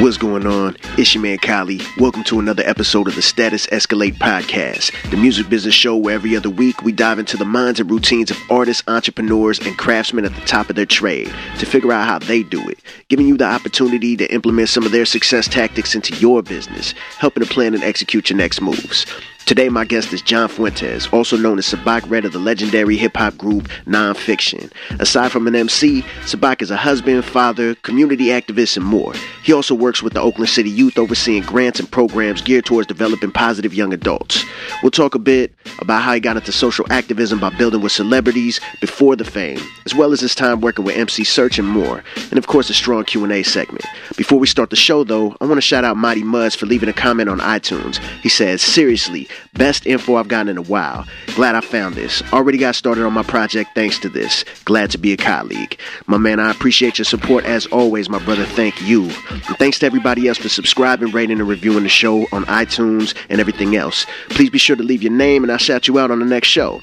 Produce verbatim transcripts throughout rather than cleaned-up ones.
What's going on? It's your man Kylie. Welcome to another episode of the Status Escalate Podcast, the music business show where every other week we dive into the minds and routines of artists, entrepreneurs, and craftsmen at the top of their trade to figure out how they do it, giving you the opportunity to implement some of their success tactics into your business, helping to plan and execute your next moves. Today, my guest is John Fuentes, also known as Sabac Red of the legendary hip-hop group Non-Phixion. Aside from an M C, Sabac is a husband, father, community activist, and more. He also works with the Oakland City Youth, overseeing grants and programs geared towards developing positive young adults. We'll talk a bit about how he got into social activism by building with celebrities before the fame, as well as his time working with M C Search and more, and of course a strong Q and A segment. Before we start the show, though, I want to shout out Mighty Muds for leaving a comment on iTunes. He says, seriously, best info I've gotten in a while. Glad I found this. Already got started on my project thanks to this. Glad to be a colleague. My man, I appreciate your support as always, my brother. Thank you. And thanks to everybody else for subscribing, rating, and reviewing the show on iTunes and everything else. Please be sure to leave your name and I'll shout you out on the next show.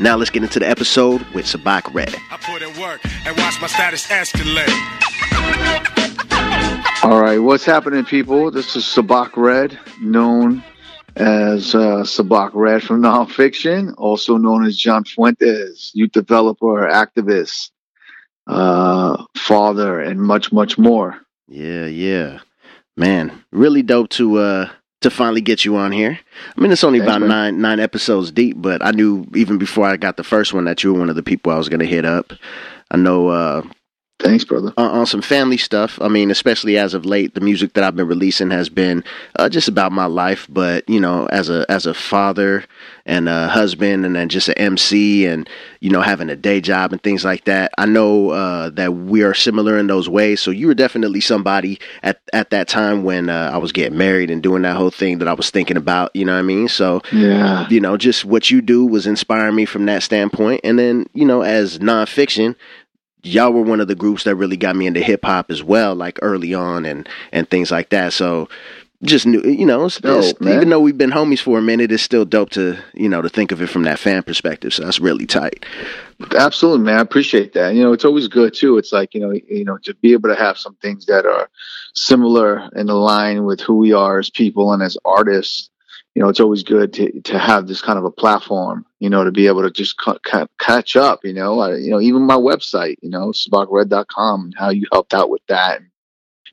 Now let's get into the episode with Sabac Red. I put in work and watch my status escalate. All right, what's happening, people? This is Sabac Red, known as uh, Sabac Red from Non-Phixion, also known as John Fuentes, youth developer, activist, uh, father, and much, much more. Yeah, yeah. Man, really dope to uh, to finally get you on here. I mean, it's only Thanks, about man. nine nine episodes deep, but I knew even before I got the first one that you were one of the people I was going to hit up. I know... Uh, Thanks, brother. On, on some family stuff. I mean, especially as of late, the music that I've been releasing has been uh, just about my life. But, you know, as a as a father and a husband and then just an M C and, you know, having a day job and things like that, I know uh, that we are similar in those ways. So you were definitely somebody at, at that time when uh, I was getting married and doing that whole thing that I was thinking about, you know what I mean? So, yeah. You know, just what you do was inspiring me from that standpoint. And then, you know, as Non-Phixion, y'all were one of the groups that really got me into hip hop as well, like early on and, and things like that. So just knew, you know, it's, dope, it's, even though we've been homies for a minute, it's still dope to, you know, to think of it from that fan perspective. So that's really tight. Absolutely, man. I appreciate that. You know, it's always good too. It's like, you know, you know, to be able to have some things that are similar and align with who we are as people and as artists. You know, it's always good to, to have this kind of a platform, you know, to be able to just ca- ca- catch up, you know, I, you know, even my website, you know, sabac red dot com, and how you helped out with that. And,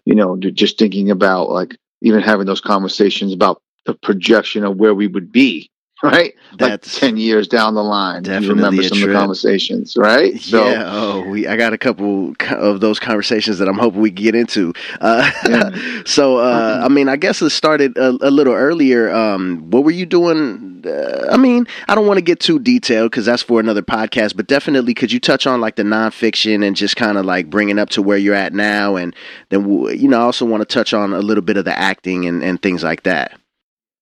you know, just thinking about like even having those conversations about the projection of where we would be. Right. That's like ten years down the line. Definitely. You remember some trip. Of the conversations, right? So, yeah. Oh, we, I got a couple of those conversations that I'm hoping we get into. Uh, yeah. so, uh, I mean, I guess it started a, a little earlier. Um, what were you doing? Uh, I mean, I don't want to get too detailed because that's for another podcast, but definitely could you touch on like the Non-Phixion and just kind of like bringing up to where you're at now? And then, you know, I also want to touch on a little bit of the acting and, and things like that.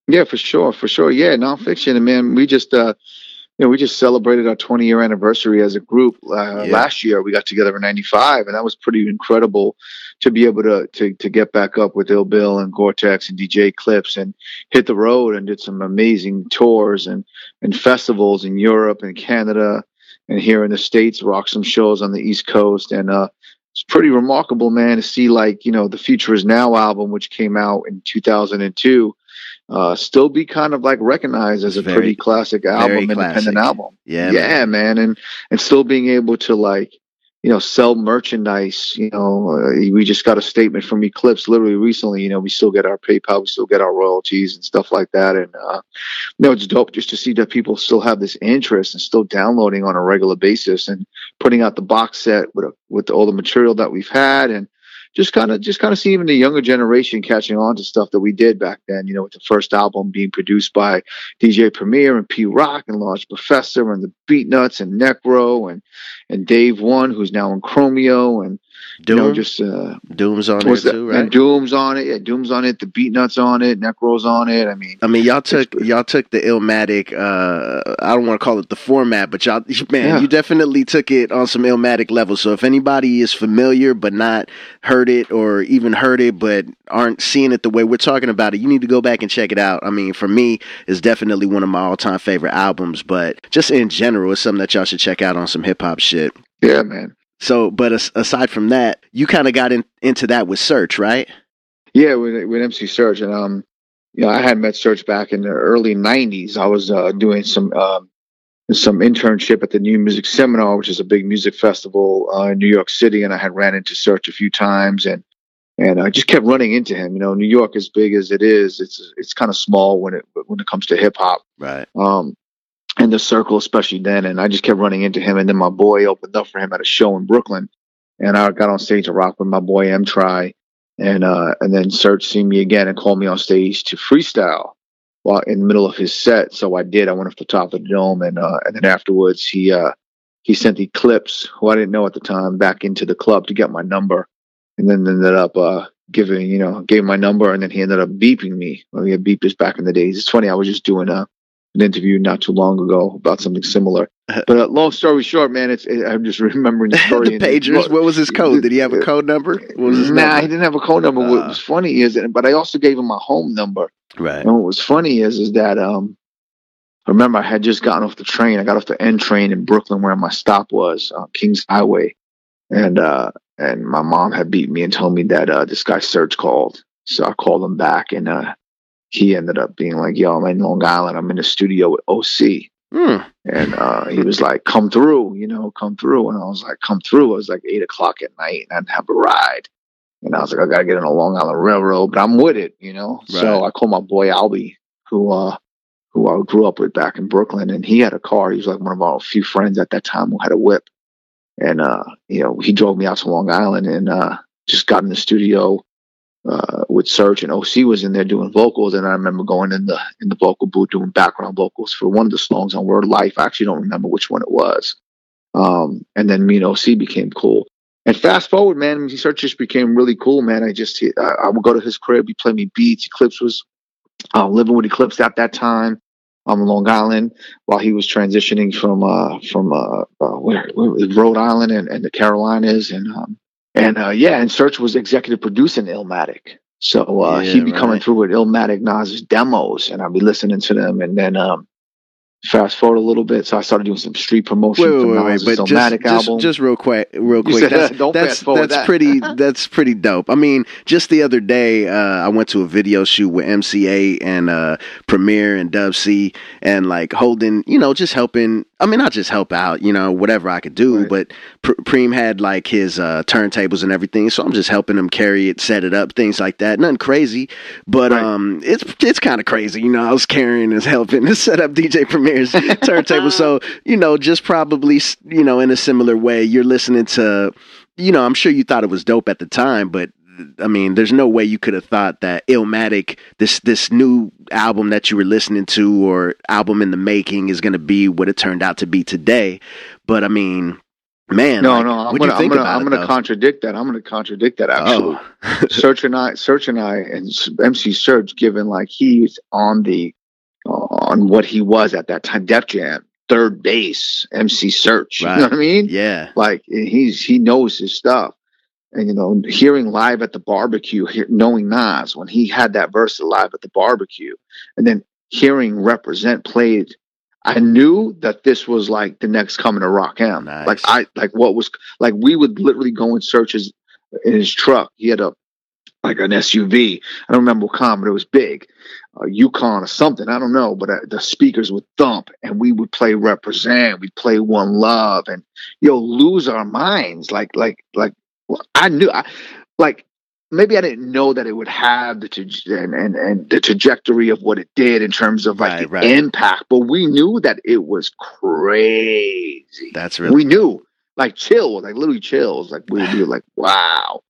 Yeah, for sure. For sure. Yeah. Non-Phixion. And man, we just, uh, you know, we just celebrated our twenty year anniversary as a group. Uh, yeah. Last year we got together in ninety-five, and that was pretty incredible to be able to, to, to get back up with Ill Bill and Gore-Tex and D J Clips and hit the road and did some amazing tours and, and festivals in Europe and Canada and here in the States, rocked some shows on the East Coast. And, uh, it's pretty remarkable, man, to see like, you know, the Future Is Now album, which came out in two thousand two. Uh, still be kind of like recognized as a very, pretty classic album, independent classic. album. Yeah, yeah, man. man. And, and still being able to like, you know, sell merchandise, you know, uh, we just got a statement from Eclipse literally recently, you know, we still get our PayPal, we still get our royalties and stuff like that. And, uh, you know, it's dope just to see that people still have this interest and still downloading on a regular basis and putting out the box set with, a, with all the material that we've had. And, Just kind of, just kind of see even the younger generation catching on to stuff that we did back then. You know, with the first album being produced by D J Premier and P Rock and Large Professor and The Beatnuts and Necro and and Dave One, who's now in Chromeo, and Doom, you know, just uh, Doom's on it too, right? And Doom's on it, yeah, Doom's on it. The Beatnuts on it, Necro's on it. I mean, I mean, y'all took y'all took the Illmatic. Uh, I don't want to call it the format, but y'all, man, yeah. You definitely took it on some Illmatic level. So if anybody is familiar but not heard it or even heard it but aren't seeing it the way we're talking about it, you need to go back and check it out. I mean, for me, it's definitely one of my all-time favorite albums, but just in general, it's something that y'all should check out on some hip-hop shit. Yeah, man. So, but aside from that, you kind of got in, into that with Search, right? Yeah, with with M C Search, and um, you know, I had met Search back in the early nineties. I was uh, doing some um, some internship at the New Music Seminar, which is a big music festival uh, in New York City, and I had ran into Search a few times, and and I just kept running into him. You know, New York, as big as it is, it's it's kind of small when it when it comes to hip hop, right? Um, in the circle, especially then, and I just kept running into him. And then my boy opened up for him at a show in Brooklyn, and I got on stage to rock with my boy M Try, and uh, and then Search seen me again and called me on stage to freestyle while in the middle of his set. So I did. I went off the top of the dome, and uh, and then afterwards he uh, he sent the Clips, who I didn't know at the time, back into the club to get my number. And then ended up uh, giving, you know, gave my number, and then he ended up beeping me. I mean, I beeped this back in the days. It's funny, I was just doing a, an interview not too long ago about something similar. But uh, long story short, man, it's it, I'm just remembering the story. The pagers, what was his code? Did he have a code number? What was his nah, number? He didn't have a code number. Uh, what was funny is, but I also gave him my home number. Right. And what was funny is, is that, um, I remember I had just gotten off the train. I got off the N train in Brooklyn where my stop was, uh, Kings Highway. And, uh, And my mom had beat me and told me that uh, this guy Search called. So I called him back, and uh, he ended up being like, yo, I'm in Long Island. I'm in the studio with O C. Mm. And uh, he was like, come through, you know, come through. And I was like, come through. It was like eight o'clock at night, and I'd have a ride. And I was like, I got to get on a Long Island Railroad, but I'm with it, you know. Right. So I called my boy Albie, who, uh, who I grew up with back in Brooklyn, and he had a car. He was like one of our few friends at that time who had a whip. And, uh, you know, he drove me out to Long Island, and uh, just got in the studio uh, with Search, and O C was in there doing vocals. And I remember going in the in the vocal booth doing background vocals for one of the songs on Word Life. I actually don't remember which one it was. Um, and then me and O C became cool. And fast forward, man, Search just became really cool, man. I just I, I would go to his crib. He played me beats. Eclipse was uh, living with Eclipse at that time. On Long Island, while he was transitioning from uh, from uh, uh, where, where Rhode Island and, and the Carolinas, and um, and uh, yeah, and Search was executive producing Illmatic, so uh, yeah, he'd be right. coming through with Illmatic Nas's demos, and I'd be listening to them, and then um, fast forward a little bit, so I started doing some street promotion wait, for Nas's Illmatic album. Just, just real quick, real quick, said, that's, don't that's, fast forward that's that. pretty that's pretty dope. I mean, just the other day, uh, I went to a video shoot with M C A and uh, Premier and Dub C, and like holding, you know, just helping. I mean, I just help out, you know, whatever I could do. Right. But Pr- Preem had like his uh, turntables and everything, so I'm just helping him carry it, set it up, things like that. Nothing crazy, but right. um, it's it's kind of crazy, you know. I was carrying and helping to set up D J Premier's turntable, so you know, just probably you know in a similar way, you're listening to, you know, I'm sure you thought it was dope at the time, but I mean, there's no way you could have thought that Illmatic, this this new album that you were listening to or album in the making, is going to be what it turned out to be today. But I mean, man, no, like, no, I'm gonna, I'm gonna, I'm gonna contradict that. I'm gonna contradict that. Actually, oh. Search and I, Search and I, and M C Search, given like he's on the uh, on what he was at that time, Def Jam. Third base, M C Search. Right. You know what I mean? Yeah, like he's he knows his stuff. And, you know, hearing Live at the Barbecue, he- knowing Nas, when he had that verse Live at the Barbecue, and then hearing Represent played, I knew that this was like the next coming to Rock Am. Nice. Like, I, like what was, like, we would literally go and search his, in his truck. He had a, like an S U V. I don't remember what kind, but it was big. A Yukon or something. I don't know. But uh, the speakers would thump, and we would play Represent. We'd play One Love, and, you know, lose our minds. Like, like, like, Well, I knew, I, like, maybe I didn't know that it would have the tra- and, and and the trajectory of what it did in terms of like right, the right. impact, but we knew that it was crazy. That's really we knew, like chills, like literally chills, like we were like, wow.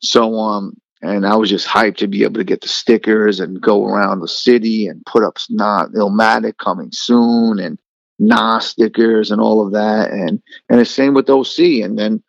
So um, and I was just hyped to be able to get the stickers and go around the city and put up not Illmatic coming soon and Nas stickers and all of that, and and the same with O C, and then.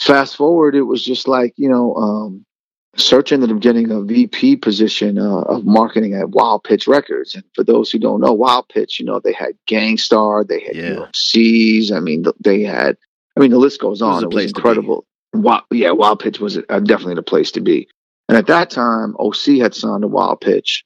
Fast forward, it was just like, you know, um, Search ended up getting a V P position uh, of marketing at Wild Pitch Records. And for those who don't know, Wild Pitch, you know, they had Gangstarr, they had yeah. U F Cs. I mean, they had, I mean, the list goes on. It was, it was incredible. Wild, yeah, Wild Pitch was uh, definitely the place to be. And at that time, O C had signed to Wild Pitch.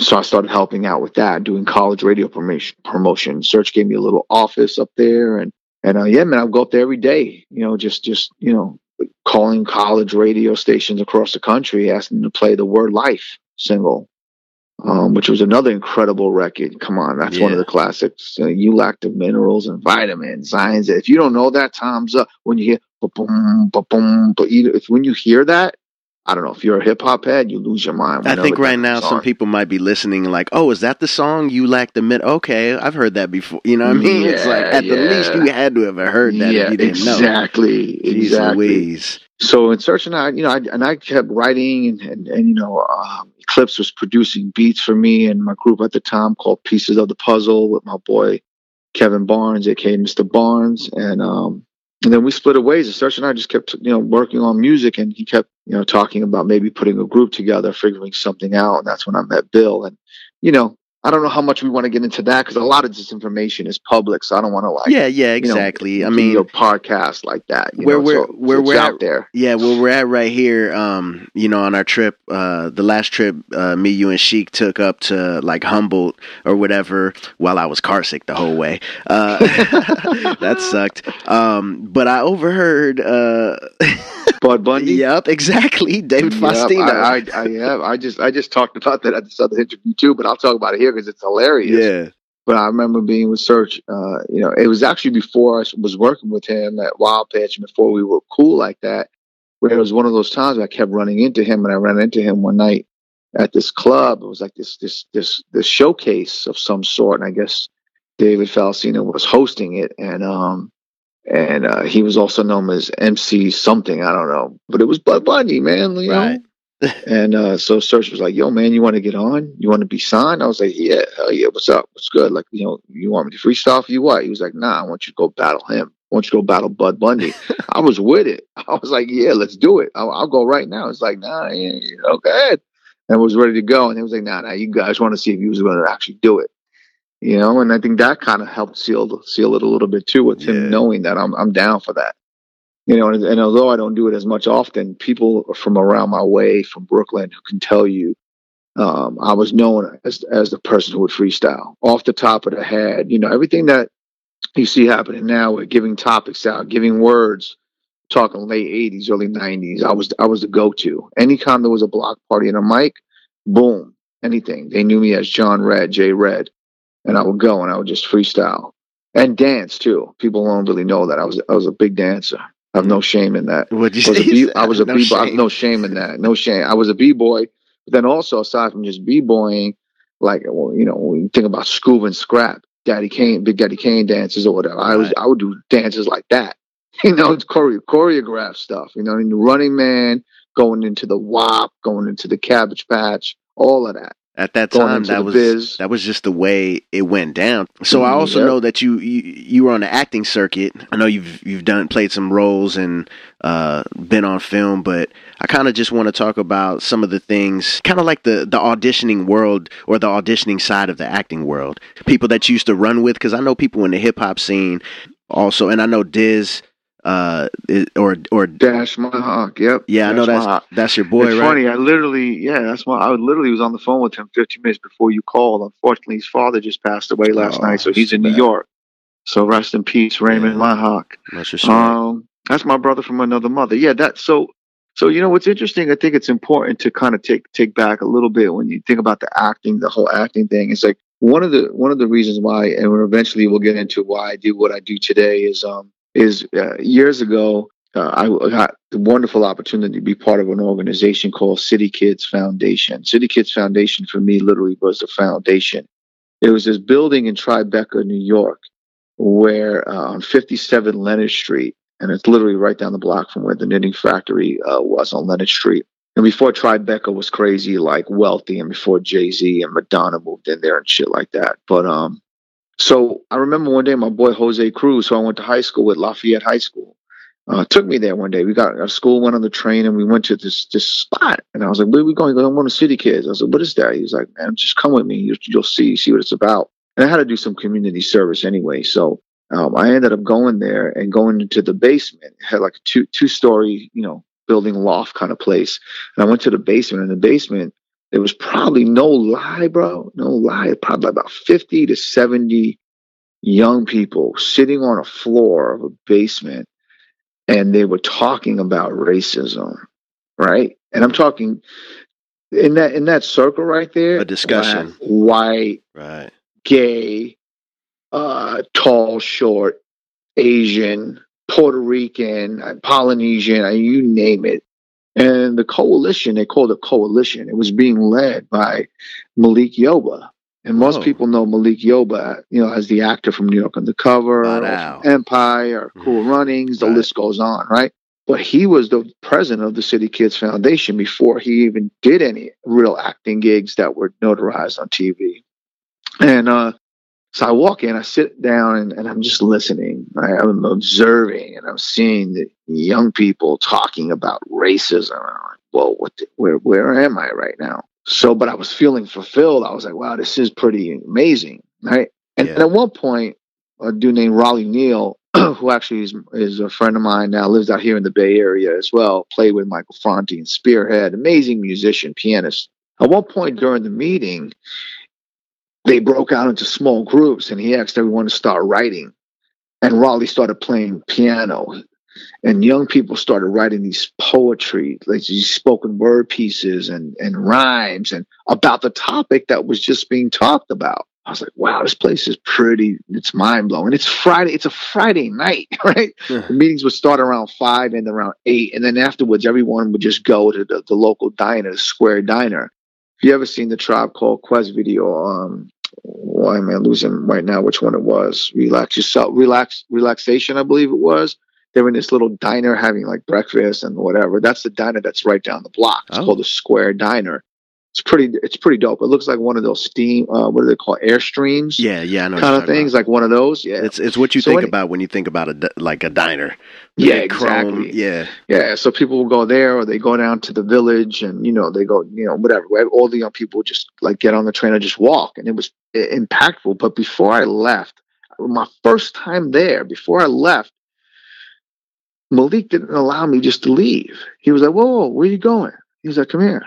So I started helping out with that, doing college radio promotion. Search gave me a little office up there, and And, uh, yeah, man, I would go up there every day, you know, just, just, you know, calling college radio stations across the country, asking them to play the Word Life single, um, which was another incredible record. Come on, that's yeah. one of the classics. Uh, you lack the minerals and vitamins, science. If you don't know that, time's up. When you hear, ba-boom, ba-boom, but if when you hear that, I don't know, if you're a hip hop head, you lose your mind. I think right now some people might be listening like, oh, is that the song You Lack the Mid? Okay, I've heard that before. You know what I mean? Yeah, it's like at yeah. the least you had to have heard that yeah, if you didn't exactly, know. Jeez exactly. Louise. So in Search and I, you know, I, and I kept writing and, and, and you know, um, Clips was producing beats for me and my group at the time called Pieces of the Puzzle with my boy Kevin Barnes, aka Mister Barnes. And, um, And then we split ways. And Search and I just kept, you know, working on music, and he kept, you know, talking about maybe putting a group together, figuring something out. And that's when I met Bill. And, you know, I don't know how much we want to get into that because a lot of this information is public, so I don't want to like, yeah, yeah, exactly. You know, I mean, your podcast like that, you where know, we're so, where so we're at, out there, yeah, where we're at right here. Um, you know, on our trip, uh, the last trip, uh, me, you, and Sheik took up to like Humboldt or whatever. While I was carsick the whole way, uh, that sucked. Um, but I overheard. Uh, Bud Bundy. Yep, exactly. David yep, Faustino. I, I, I have. I just, I just talked about that at this other interview too, but I'll talk about it here because it's hilarious. Yeah. But I remember being with Search. Uh, you know, it was actually before I was working with him at Wild Pitch, and before we were cool like that. Where it was one of those times where I kept running into him, and I ran into him one night at this club. It was like this, this, this, this showcase of some sort, and I guess David Faustino was hosting it, and um. And uh, he was also known as M C something, I don't know. But it was Bud Bundy, man. You know? Right. and uh, so Search was like, yo, man, you want to get on? You want to be signed? I was like, yeah, hell yeah, what's up? What's good? Like, you know, you want me to freestyle for you? What? He was like, nah, I want you to go battle him. I want you to go battle Bud Bundy. I was with it. I was like, yeah, let's do it. I'll, I'll go right now. It's like, nah, yeah, you know, go ahead. And I was ready to go. And he was like, nah, nah, you guys want to see if you was going to actually do it. You know, and I think that kind of helped seal seal it a little bit too, with yeah. him knowing that I'm I'm down for that. You know, and, and although I don't do it as much often, people from around my way, from Brooklyn, who can tell you, um, I was known as as the person who would freestyle off the top of the head. You know, everything that you see happening now, with giving topics out, giving words, talking late eighties, early nineties. I was I was the go to. Anytime there was a block party and a mic, boom, anything. They knew me as John Red, J Red. And I would go and I would just freestyle and dance too. People don't really know that I was I was a big dancer. I have no shame in that. What you say? B- I was a no b-boy. No shame in that. No shame. I was a b-boy. But then also, aside from just b-boying, like well, you know, when you think about Scoob and Scrap, Daddy Kane, Big Daddy Kane dances or whatever. Right. I was I would do dances like that. You know, it's chore- choreographed stuff. You know, in the Running Man, going into the W A P, going into the Cabbage Patch, all of that. At that time, that was biz. That was just the way it went down. So mm, I also yep. know that you, you you were on the acting circuit. I know you've you've done played some roles and uh, been on film, but I kind of just want to talk about some of the things, kind of like the, the auditioning world or the auditioning side of the acting world. People that you used to run with, because I know people in the hip hop scene also, and I know Diz. Uh, or or Dash Mihok, yep. Yeah, Dash I know that's Mihok. That's your boy, it's right? Funny, I literally, yeah, that's why I literally was on the phone with him fifteen minutes before you called. Unfortunately, his father just passed away last oh, night, so he's in bad. New York. So rest in peace, Raymond yeah. Mihok. That's your story. Um, that's my brother from another mother. Yeah, that. So, so you know what's interesting? I think it's important to kind of take take back a little bit when you think about the acting, the whole acting thing. It's like one of the one of the reasons why, and eventually we'll get into why I do what I do today is um. is uh, years ago, uh, I got the wonderful opportunity to be part of an organization called City Kids Foundation. City Kids Foundation, for me, literally was the foundation. It was this building in Tribeca, New York, where uh, on fifty-seven Leonard Street, and it's literally right down the block from where the Knitting Factory uh, was on Leonard Street. And before Tribeca was crazy, like wealthy, and before Jay-Z and Madonna moved in there and shit like that. But, um, So I remember one day my boy Jose Cruz, who I went to high school with, Lafayette High School, uh, took me there one day. We got our school, went on the train, and we went to this this spot. And I was like, where are we going? He goes, I'm going to City Kids. I was like, what is that? He was like, man, just come with me. You'll, you'll see, see what it's about. And I had to do some community service anyway. So um, I ended up going there and going into the basement. It had like a two, two-story, you know, building loft kind of place. And I went to the basement, and the basement, there was probably no lie, bro, no lie, probably about fifty to seventy young people sitting on a floor of a basement and they were talking about racism, right? And I'm talking in that in that circle right there. A discussion. Black, white, right, gay, uh, tall, short, Asian, Puerto Rican, Polynesian, you name it. And the coalition, they called it a coalition. It was being led by Malik Yoba. And most oh. people know Malik Yoba, you know, as the actor from New York Undercover, wow. or Empire, or Cool Runnings, the right. list goes on, right? But he was the president of the City Kids Foundation before he even did any real acting gigs that were notarized on T V. And uh, so I walk in, I sit down, and, and I'm just listening. Right? I'm observing, and I'm seeing the young people talking about racism. And I'm like, whoa, what the, where, where am I right now? So, but I was feeling fulfilled. I was like, wow, this is pretty amazing, right? And, yeah. and at one point, a dude named Raleigh Neal, who actually is, is a friend of mine now, lives out here in the Bay Area as well, played with Michael Fronte and Spearhead, amazing musician, pianist. At one point during the meeting, they broke out into small groups, and he asked everyone to start writing. And Raleigh started playing piano. And young people started writing these poetry, like these spoken word pieces and, and rhymes and about the topic that was just being talked about. I was like, wow, this place is pretty, it's mind-blowing. It's Friday, it's a Friday night, right? Yeah. The meetings would start around five and around eight, and then afterwards, everyone would just go to the, the local diner, the square diner. If you ever seen the Tribe Called Quest video, um, why am I losing right now which one it was? Relax Yourself, relax, Relaxation, I believe it was. They were in this little diner having like breakfast and whatever. That's the diner that's right down the block. It's oh. called the Square Diner. It's pretty. It's pretty dope. It looks like one of those steam. Uh, what do they call Airstreams? Yeah, yeah, I know kind of things about. Like one of those. Yeah, it's it's what you so think any, about when you think about a like a diner. The yeah, exactly. Chrome, yeah, yeah. So people will go there, or they go down to the village, and you know they go, you know, whatever. All the young people just like get on the train and just walk, and it was impactful. But before I left, my first time there, before I left. Malik didn't allow me just to leave. He was like, whoa, whoa, where are you going? He was like, come here.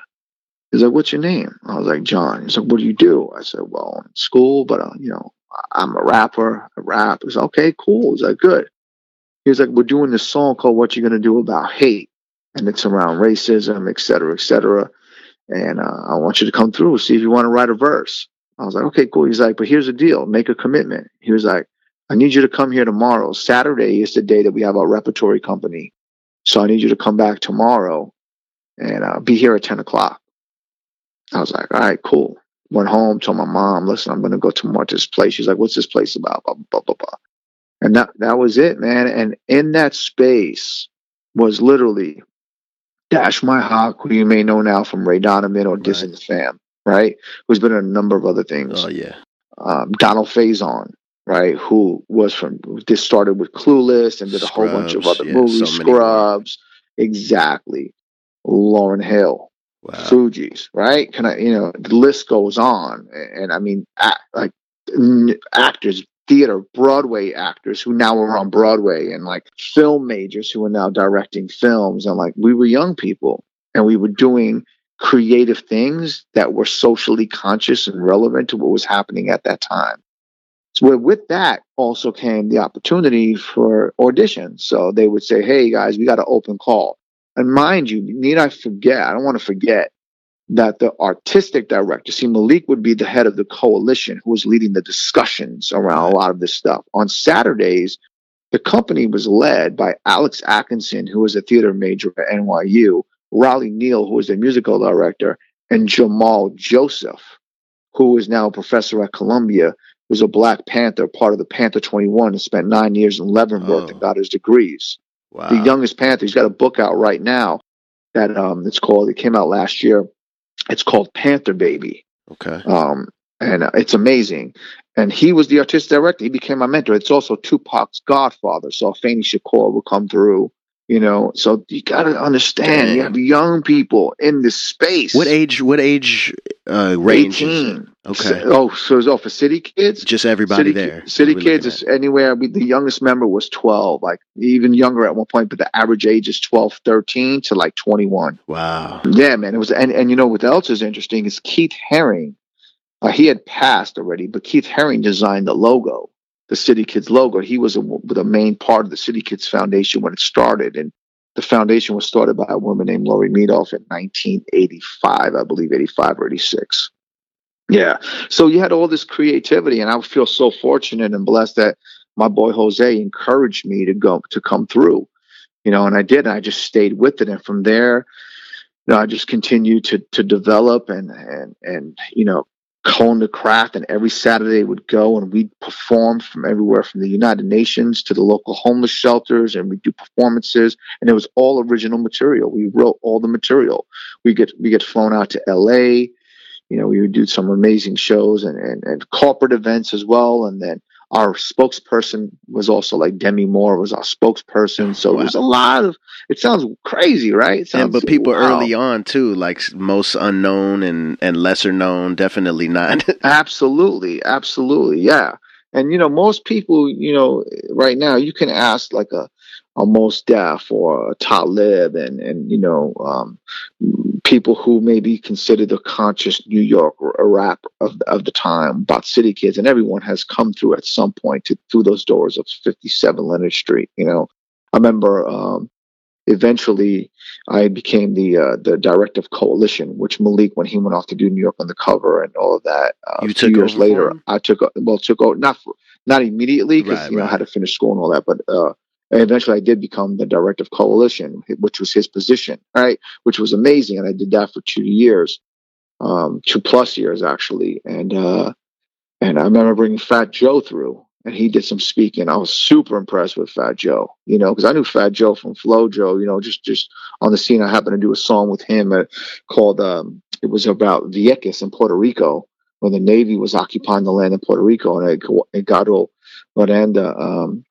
He's like, what's your name? I was like, John. He's like, what do you do? I said, well, I'm in school, but, uh, you know, I'm a rapper. I rap. He was like, okay, cool. He's like, good. He was like, we're doing this song called What You Gonna Do About Hate, and it's around racism, et cetera, et cetera. And uh, I want you to come through, see if you want to write a verse. I was like, okay, cool. He's like, but here's the deal. Make a commitment. He was like, I need you to come here tomorrow. Saturday is the day that we have our repertory company. So I need you to come back tomorrow and uh, be here at ten o'clock. I was like, all right, cool. Went home, told my mom, listen, I'm going to go tomorrow to this place. She's like, what's this place about? Blah, blah, blah, blah. And that, that was it, man. And in that space was literally Dash Mihok, who you may know now from Ray Donovan or right. Diss and the Fam, right? Who's been in a number of other things. Oh, yeah. Um, Donald Faison. Right, who was from, this started with Clueless and did a Scrubs, whole bunch of other yeah, movies, so Scrubs, many. Exactly, Lauryn Hill, wow. Fugees, right? Can I, you know, the list goes on, and, and I mean, act, like n- actors, theater, Broadway actors who now are on Broadway, and like film majors who are now directing films, and like we were young people, and we were doing creative things that were socially conscious and relevant to what was happening at that time. So with that also came the opportunity for auditions. So they would say, hey, guys, we got an open call. And mind you, need I forget, I don't want to forget that the artistic director, see, Malik would be the head of the coalition who was leading the discussions around a lot of this stuff. On Saturdays, the company was led by Alex Atkinson, who was a theater major at N Y U, Raleigh Neal, who was the musical director, and Jamal Joseph, who is now a professor at Columbia, was a Black Panther, part of the Panther twenty-one, and spent nine years in Leavenworth oh. and got his degrees. Wow. The youngest Panther, he's got a book out right now that um, it's called, it came out last year. It's called Panther Baby. Okay. Um, and uh, it's amazing. And he was the artistic director. He became my mentor. It's also Tupac's godfather. So Fanny Shakur will come through, you know. So you got to understand, Damn. You have young people in this space. What age, what age uh, range? eighteen. Okay. Oh, so it was all for city kids? Just everybody city, there. City kids is anywhere. We, the youngest member was twelve, like even younger at one point, but the average age is twelve, thirteen to like twenty-one. Wow. Yeah, man. It was, and, and you know what else is interesting is Keith Haring. Uh, he had passed already, but Keith Haring designed the logo the City Kids logo. He was a, the main part of the City Kids Foundation when it started. And the foundation was started by a woman named Lori Meadoff in nineteen eighty-five, I believe, eighty-five or eighty-six. Yeah. So you had all this creativity, and I feel so fortunate and blessed that my boy Jose encouraged me to go to come through, you know, and I did. And I just stayed with it. And from there, you know, I just continued to to develop and, and, and, you know, hone the craft. And every Saturday would go and we'd perform from everywhere, from the United Nations to the local homeless shelters, and we do performances, and it was all original material. We wrote all the material. We get we get flown out to L A. You know, we would do some amazing shows and, and, and corporate events as well. And then our spokesperson was also like Demi Moore was our spokesperson. So wow. There's a lot of, it sounds crazy, right? It sounds, and, but people wow. early on too, like most unknown and, and lesser known, definitely not. Absolutely. Absolutely. Yeah. And, you know, most people, you know, right now you can ask like a, a Mos Def or a Talib and, and, you know, um, people who may be considered the conscious New York rap of, of the time about City Kids, and everyone has come through at some point to, through those doors of fifty-seven Leonard Street. You know, I remember um, eventually I became the uh, the director of Coalition, which Malik, when he went off to do New York Undercover and all of that, uh, you a few took years later, him? I took, well, took over, not, for, not immediately because, right, you right. know, I had to finish school and all that, but uh, and eventually I did become the director of Coalition, which was his position, right? Which was amazing. And I did that for two years, um, two plus years actually. And, uh, and I remember bringing Fat Joe through, and he did some speaking. I was super impressed with Fat Joe, you know, cause I knew Fat Joe from Flo Jo, you know, just, just on the scene. I happened to do a song with him uh, called, um, it was about Vieques in Puerto Rico when the Navy was occupying the land in Puerto Rico, and Edgardo Miranda, um,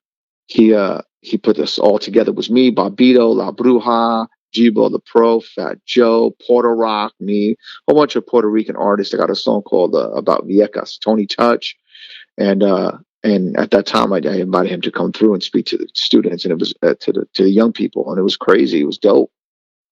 he, uh, He put us all together. It was me, Barbito, La Bruja, Jibo the Pro, Fat Joe, Puerto Rock, me, a whole bunch of Puerto Rican artists. I got a song called uh, About Vieques, Tony Touch. And uh, and at that time, I, I invited him to come through and speak to the students, and it was uh, to, the, to the young people. And it was crazy. It was dope.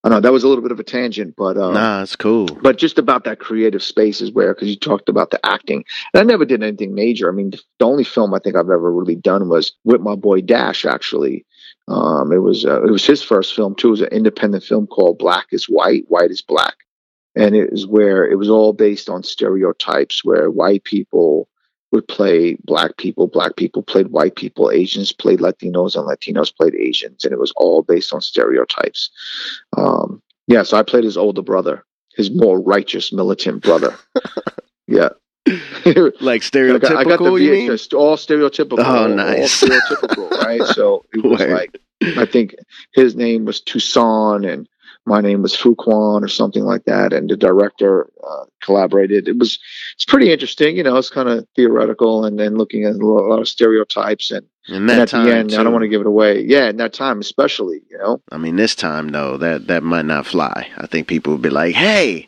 I know that was a little bit of a tangent, but uh, nah, it's cool. But just about that creative space is where, because you talked about the acting, and I never did anything major. I mean, the only film I think I've ever really done was with my boy Dash. Actually, um, it was uh, it was his first film too. It was an independent film called Black is White, White is Black, and it is where it was all based on stereotypes where white people would play black people, black people played white people, Asians played Latinos, and Latinos played Asians, and it was all based on stereotypes. Um, yeah, so I played his older brother, his more righteous militant brother. Yeah, like stereotypical. Like I, I got the V H S, all stereotypical. Oh, nice, all stereotypical, right? So it was like, I think his name was Toussaint, and my name was Fuquan or something like that, and the director uh, collaborated. It was it's pretty interesting, you know. It's kind of theoretical, and then looking at a lot of stereotypes, and, and, that and at time the end, too. I don't want to give it away. Yeah, in that time especially, you know. I mean, this time though, that that might not fly. I think people would be like, "Hey,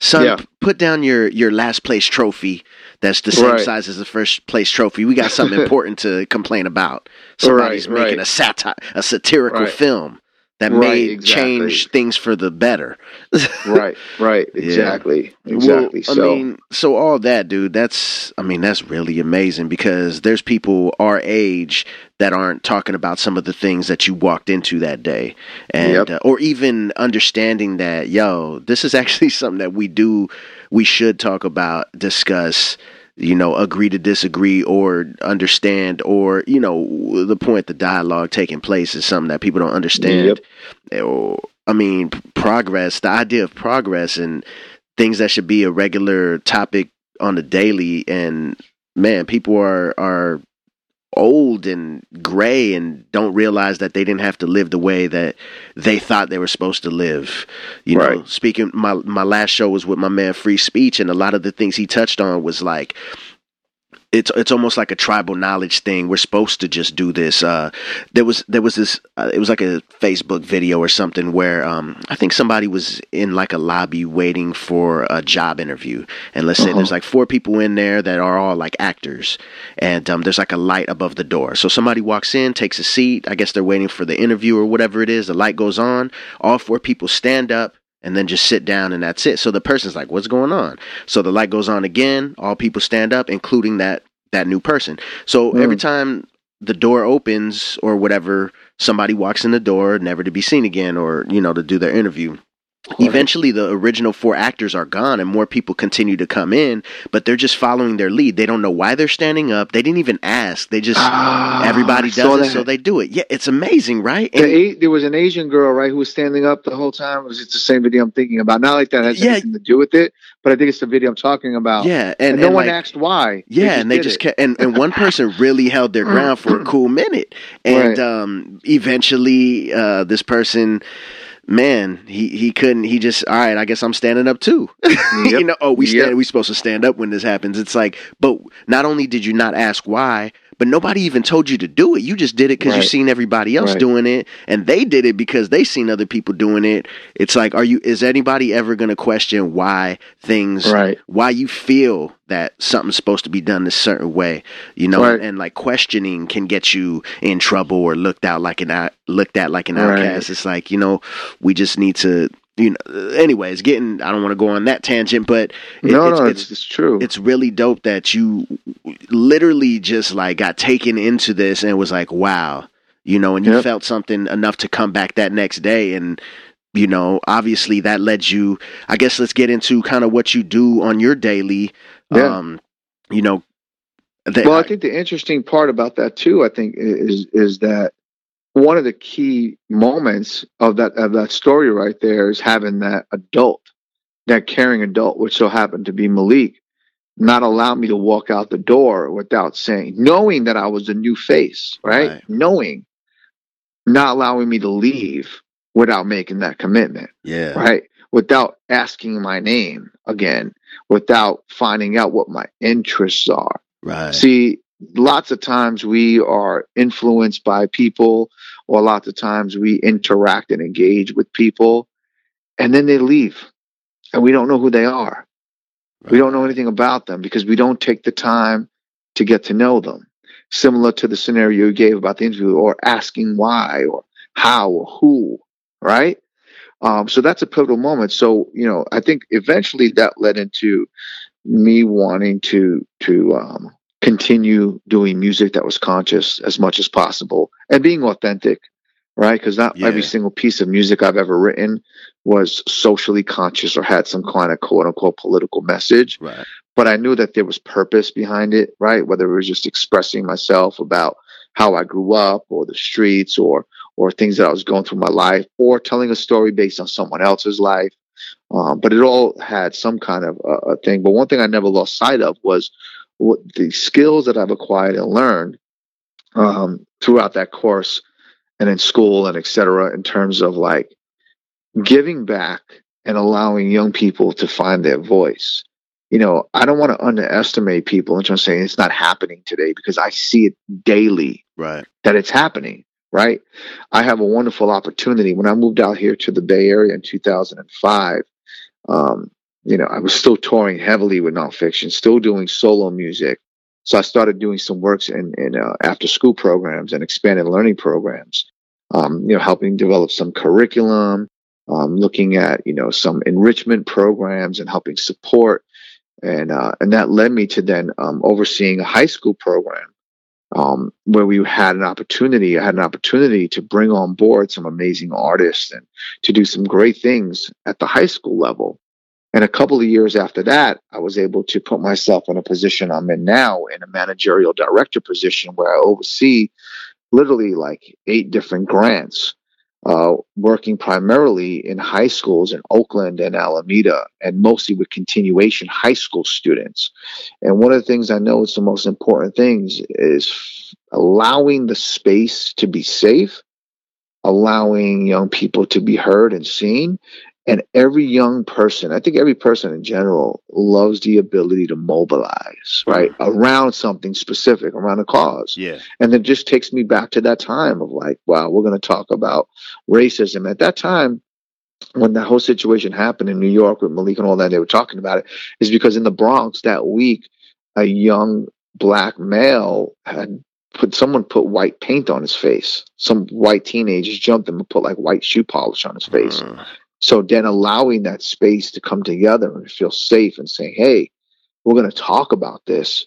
son, yeah. p- put down your your last place trophy. That's the same right. size as the first place trophy. We got something important to complain about. Somebody's right, making right. a satire, a satirical right. film." That right, may exactly. change things for the better. Right, right, exactly, yeah. exactly. Well, so, I mean, so all that, dude. That's, I mean, that's really amazing, because there's people our age that aren't talking about some of the things that you walked into that day, and yep. uh, or even understanding that, yo, this is actually something that we do, we should talk about, discuss. You know, agree to disagree or understand, or, you know, the point, the dialogue taking place is something that people don't understand. Yep. I mean, progress, the idea of progress and things that should be a regular topic on the daily. And man, people are, are old and gray and don't realize that they didn't have to live the way that they thought they were supposed to live. You right. know, speaking, my, my last show was with my man Free Speech, and a lot of the things he touched on was like, it's, it's almost like a tribal knowledge thing. We're supposed to just do this. Uh, there was, there was this, uh, it was like a Facebook video or something where, um, I think somebody was in like a lobby waiting for a job interview. And let's say uh-huh. there's like four people in there that are all like actors, and, um, there's like a light above the door. So somebody walks in, takes a seat. I guess they're waiting for the interview or whatever it is. The light goes on. All four people stand up. And then just sit down, and that's it. So the person's like, what's going on? So the light goes on again. All people stand up, including that that new person. So mm. every time the door opens or whatever, somebody walks in the door, never to be seen again, or, you know, to do their interview. Eventually the original four actors are gone and more people continue to come in, but they're just following their lead. They don't know why they're standing up. They didn't even ask. They just, oh, everybody does it, so they do it. Yeah, it's amazing, right? And the a- there was an Asian girl, right, who was standing up the whole time. It was just the same video I'm thinking about. Not like that has yeah. anything to do with it, but I think it's the video I'm talking about. Yeah, and, and no and one like, asked why. Yeah, they and they just it. kept, and, and one person really held their ground for a cool minute. And right. um, eventually uh, this person... Man, he, he couldn't, he just, all right, I guess I'm standing up too. Yep. You know, oh, we stand, yep. we supposed to stand up when this happens. It's like, but not only did you not ask why, but nobody even told you to do it. You just did it because right. you've seen everybody else right. doing it, and they did it because they seen other people doing it. It's like, are you, is anybody ever going to question why things, right. why you feel that something's supposed to be done this certain way, you know, right. and, and like questioning can get you in trouble or looked out like an looked at like an right. outcast. It's like, you know, we just need to, you know, anyways, getting, I don't want to go on that tangent, but it, no, it's, no, it's, it's, it's true. It's really dope that you literally just like got taken into this and was like, wow, you know, and you yep. felt something enough to come back that next day. And, you know, obviously that led you, I guess, let's get into kind of what you do on your daily, yeah. um, you know. They, well, I think the interesting part about that too, I think is, is that, one of the key moments of that of that story right there is having that adult, that caring adult, which so happened to be Malik, not allow me to walk out the door without saying, knowing that I was a new face, right? right. Knowing, not allowing me to leave without making that commitment, yeah, right? Without asking my name again, without finding out what my interests are, right? See. Lots of times we are influenced by people, or lots of times we interact and engage with people, and then they leave, and we don't know who they are. Right. We don't know anything about them because we don't take the time to get to know them. Similar to the scenario you gave about the interview, or asking why, or how, or who, right? Um, so that's a pivotal moment. So, you know, I think eventually that led into me wanting to, to, um, continue doing music that was conscious as much as possible and being authentic, right? Because not yeah. every single piece of music I've ever written was socially conscious or had some kind of quote unquote political message. Right. But I knew that there was purpose behind it, right? Whether it was just expressing myself about how I grew up or the streets or, or things that I was going through my life or telling a story based on someone else's life. Um, but it all had some kind of uh, a thing. But one thing I never lost sight of was what the skills that I've acquired and learned um, throughout that course and in school and et cetera, in terms of like giving back and allowing young people to find their voice. You know, I don't want to underestimate people and just saying it's not happening today because I see it daily right. that it's happening. Right. I have a wonderful opportunity. When I moved out here to the Bay Area in two thousand five, um, you know, I was still touring heavily with Non-Phixion, still doing solo music. So I started doing some works in, in uh, after-school programs and expanded learning programs, um, you know, helping develop some curriculum, um, looking at, you know, some enrichment programs and helping support. And uh, and that led me to then um, overseeing a high school program um, where we had an opportunity. I had an opportunity to bring on board some amazing artists and to do some great things at the high school level. And a couple of years after that, I was able to put myself in a position I'm in now, in a managerial director position where I oversee literally like eight different grants, uh, working primarily in high schools in Oakland and Alameda, and mostly with continuation high school students. And one of the things I know is the most important things is allowing the space to be safe, allowing young people to be heard and seen. And every young person, I think every person in general, loves the ability to mobilize, right, mm-hmm. around something specific, around a cause. Yeah. And it just takes me back to that time of like, wow, we're going to talk about racism. At that time, when the whole situation happened in New York with Malik and all that, they were talking about it, is because in the Bronx that week, a young black male had put, someone put white paint on his face. Some white teenagers jumped him and put like white shoe polish on his face. Mm. So then allowing that space to come together and feel safe and saying, hey, we're going to talk about this,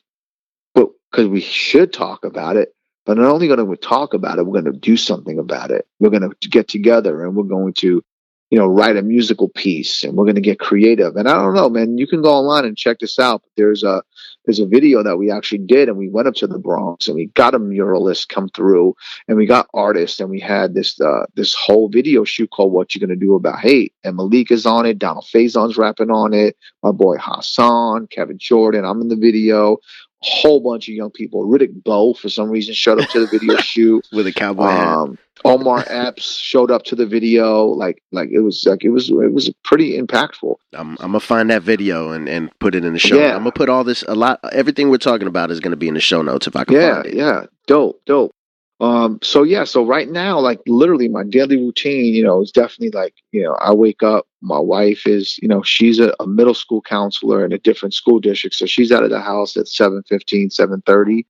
but because we should talk about it, but not only going to talk about it, we're going to do something about it. We're going to get together and we're going to, you know, write a musical piece, and we're going to get creative. And I don't know, man, you can go online and check this out. But there's a, there's a video that we actually did, and we went up to the Bronx and we got a muralist come through, and we got artists, and we had this, uh, this whole video shoot called What You Gonna Do About Hate? And Malik is on it. Donald Faison's rapping on it. My boy Hassan, Kevin Jordan. I'm in the video. A whole bunch of young people. Riddick Bowe, for some reason, showed up to the video shoot with a cowboy um, hat. Omar Epps showed up to the video. Like, like it was like it was it was pretty impactful. I'm I'm gonna find that video and, and put it in the show. Yeah. I'm gonna put all this a lot. Everything we're talking about is gonna be in the show notes if I can yeah, find it. Yeah, yeah, dope, dope. Um, so yeah, so right now, like literally, my daily routine, you know, is definitely like, you know, I wake up. My wife is, you know, she's a, a middle school counselor in a different school district, so she's out of the house at seven fifteen, seven thirty.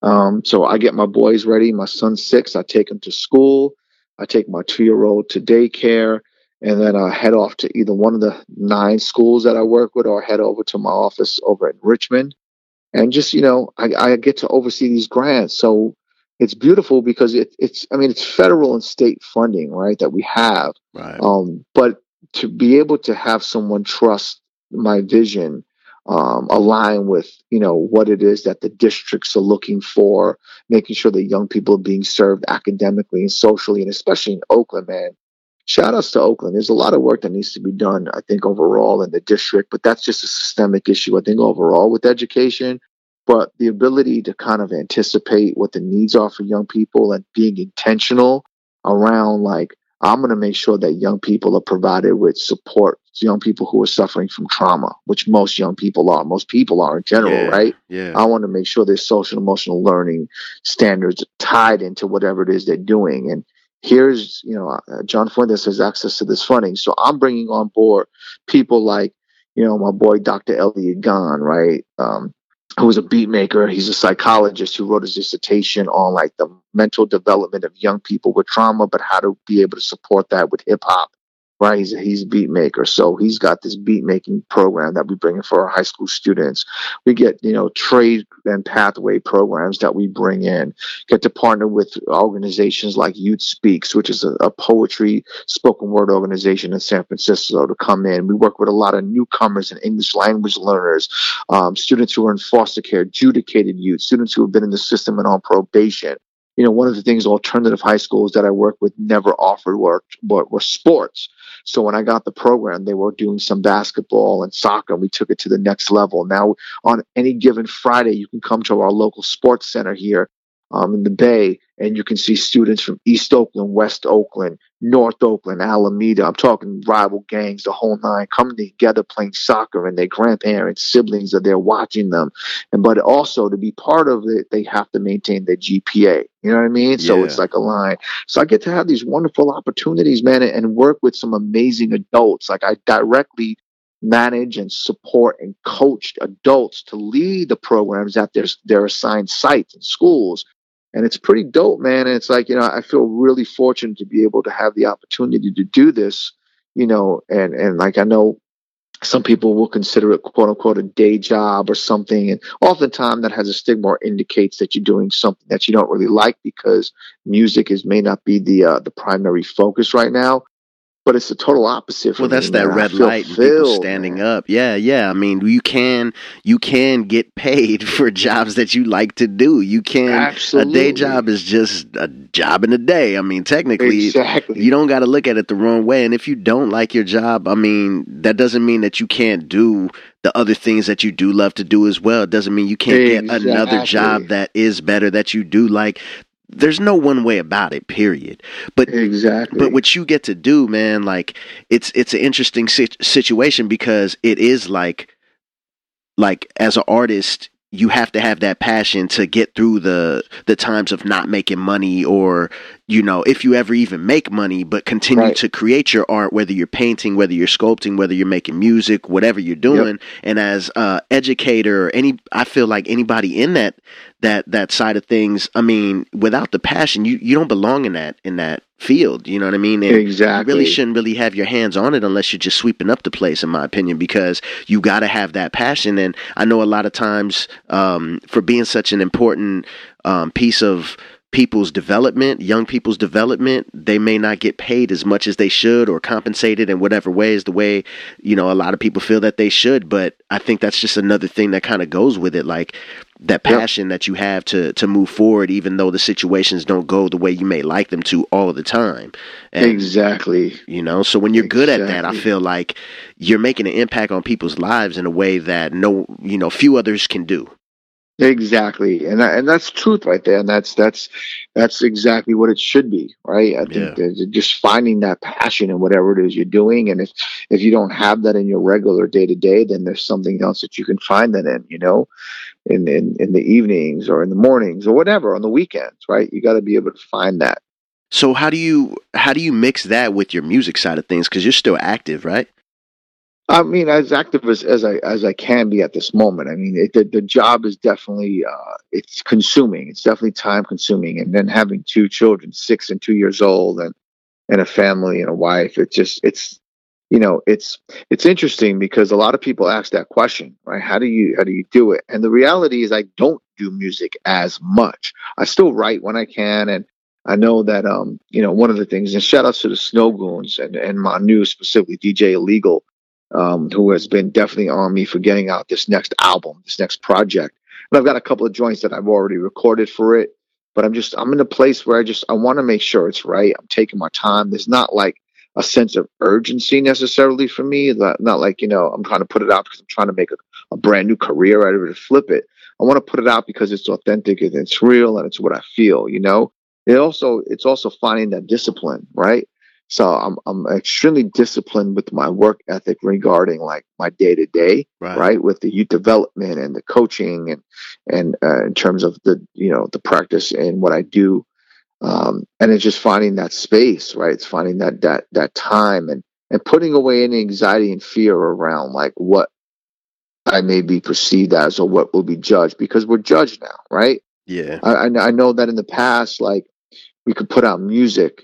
Um, so I get my boys ready. My son's six. I take him to school. I take my two-year-old to daycare, and then I head off to either one of the nine schools that I work with, or head over to my office over in Richmond, and just, you know, I, I get to oversee these grants. So it's beautiful because it, it's, I mean, it's federal and state funding, right, that we have. Right. Um, but to be able to have someone trust my vision, um, align with, you know, what it is that the districts are looking for, making sure that young people are being served academically and socially, and especially in Oakland, man. Shout outs to Oakland. There's a lot of work that needs to be done, I think, overall in the district, but that's just a systemic issue, I think, overall with education. But the ability to kind of anticipate what the needs are for young people and being intentional around, like, I'm going to make sure that young people are provided with support, young people who are suffering from trauma, which most young people are. Most people are in general, yeah, right? Yeah. I want to make sure there's social and emotional learning standards tied into whatever it is they're doing. And here's, you know, uh, John Fuentes has access to this funding. So I'm bringing on board people like, you know, my boy, Doctor Elliot Gahn, right? Um, who was a beat maker. He's a psychologist who wrote his dissertation on like the mental development of young people with trauma, but how to be able to support that with hip hop, right? He's a, he's a beat maker. So he's got this beat making program that we bring in for our high school students. We get, you know, trade and pathway programs that we bring in, get to partner with organizations like Youth Speaks, which is a, a poetry spoken word organization in San Francisco, to come in. We work with a lot of newcomers and English language learners, um, students who are in foster care, adjudicated youth, students who have been in the system and on probation. You know, one of the things alternative high schools that I work with never offered were, were, were sports. So when I got the program, they were doing some basketball and soccer, and we took it to the next level. Now, on any given Friday, you can come to our local sports center here um, in the Bay, and you can see students from East Oakland, West Oakland, North Oakland, Alameda. I'm talking rival gangs, the whole nine, coming together playing soccer, and their grandparents, siblings are there watching them. And but also to be part of it, they have to maintain their G P A. You know what I mean? Yeah. So it's like a line. So I get to have these wonderful opportunities, man, and work with some amazing adults. Like I directly manage and support and coach adults to lead the programs at their their assigned sites and schools. And it's pretty dope, man. And it's like, you know, I feel really fortunate to be able to have the opportunity to do this, you know, and, and like I know some people will consider it, quote unquote, a day job or something. And oftentimes that has a stigma or indicates that you're doing something that you don't really like because music is may not be the uh, the primary focus right now. But it's the total opposite. For well, that's me, that man. Red light and filled, people standing man. Up. Yeah, yeah. I mean, you can you can get paid for jobs that you like to do. You can. Absolutely. A day job is just a job in a day. I mean, technically, exactly. You don't got to look at it the wrong way. And if you don't like your job, I mean, that doesn't mean that you can't do the other things that you do love to do as well. It doesn't mean you can't exactly. get another job that is better that you do like. There's no one way about it, period. But exactly. But what you get to do, man, like it's it's an interesting sit- situation because it is like like as an artist, you have to have that passion to get through the the times of not making money, or, you know, if you ever even make money, but continue right. to create your art, whether you're painting, whether you're sculpting, whether you're making music, whatever you're doing. Yep. And as a educator or any, I feel like anybody in that, that, that side of things, I mean, without the passion, you, you don't belong in that, in that, field, you know what I mean? And exactly. You really shouldn't really have your hands on it unless you're just sweeping up the place, in my opinion, because you got to have that passion. And I know a lot of times um, for being such an important um, piece of people's development, young people's development, they may not get paid as much as they should or compensated in whatever way is the way, you know, a lot of people feel that they should. But I think that's just another thing that kind of goes with it. Like that passion yep. that you have to, to move forward, even though the situations don't go the way you may like them to all the time. And, exactly. You know, so when you're exactly. good at that, I feel like you're making an impact on people's lives in a way that no, you know, few others can do. Exactly, and that, and that's truth right there, and that's that's that's exactly what it should be, right? I think yeah. just finding that passion in whatever it is you're doing, and if if you don't have that in your regular day to day, then there's something else that you can find that in, you know, in in in the evenings or in the mornings or whatever on the weekends, right? You got to be able to find that. So how do you how do you mix that with your music side of things? Because you're still active, right? I mean, as active as, as I as I can be at this moment. I mean, it, the the job is definitely uh, it's consuming. It's definitely time consuming, and then having two children, six and two years old, and and a family and a wife. It's just it's you know it's it's interesting because a lot of people ask that question, right? How do you how do you do it? And the reality is, I don't do music as much. I still write when I can, and I know that um you know one of the things. And shout outs to the Snow Goons and and Manu specifically, D J Illegal. Um, who has been definitely on me for getting out this next album, this next project. And I've got a couple of joints that I've already recorded for it, but I'm just, I'm in a place where I just, I want to make sure it's right. I'm taking my time. There's not like a sense of urgency necessarily for me. Not, not like, you know, I'm trying to put it out because I'm trying to make a, a brand new career out of it or flip it. I want to put it out because it's authentic and it's real and it's what I feel, you know? It also, it's also finding that discipline, right? So I'm I'm extremely disciplined with my work ethic regarding like my day to day, right? With the youth development and the coaching and and uh, in terms of the you know the practice and what I do, um, and it's just finding that space, right? It's finding that that that time and and putting away any anxiety and fear around like what I may be perceived as or what will be judged because we're judged now, right? Yeah, I I know that in the past like we could put out music.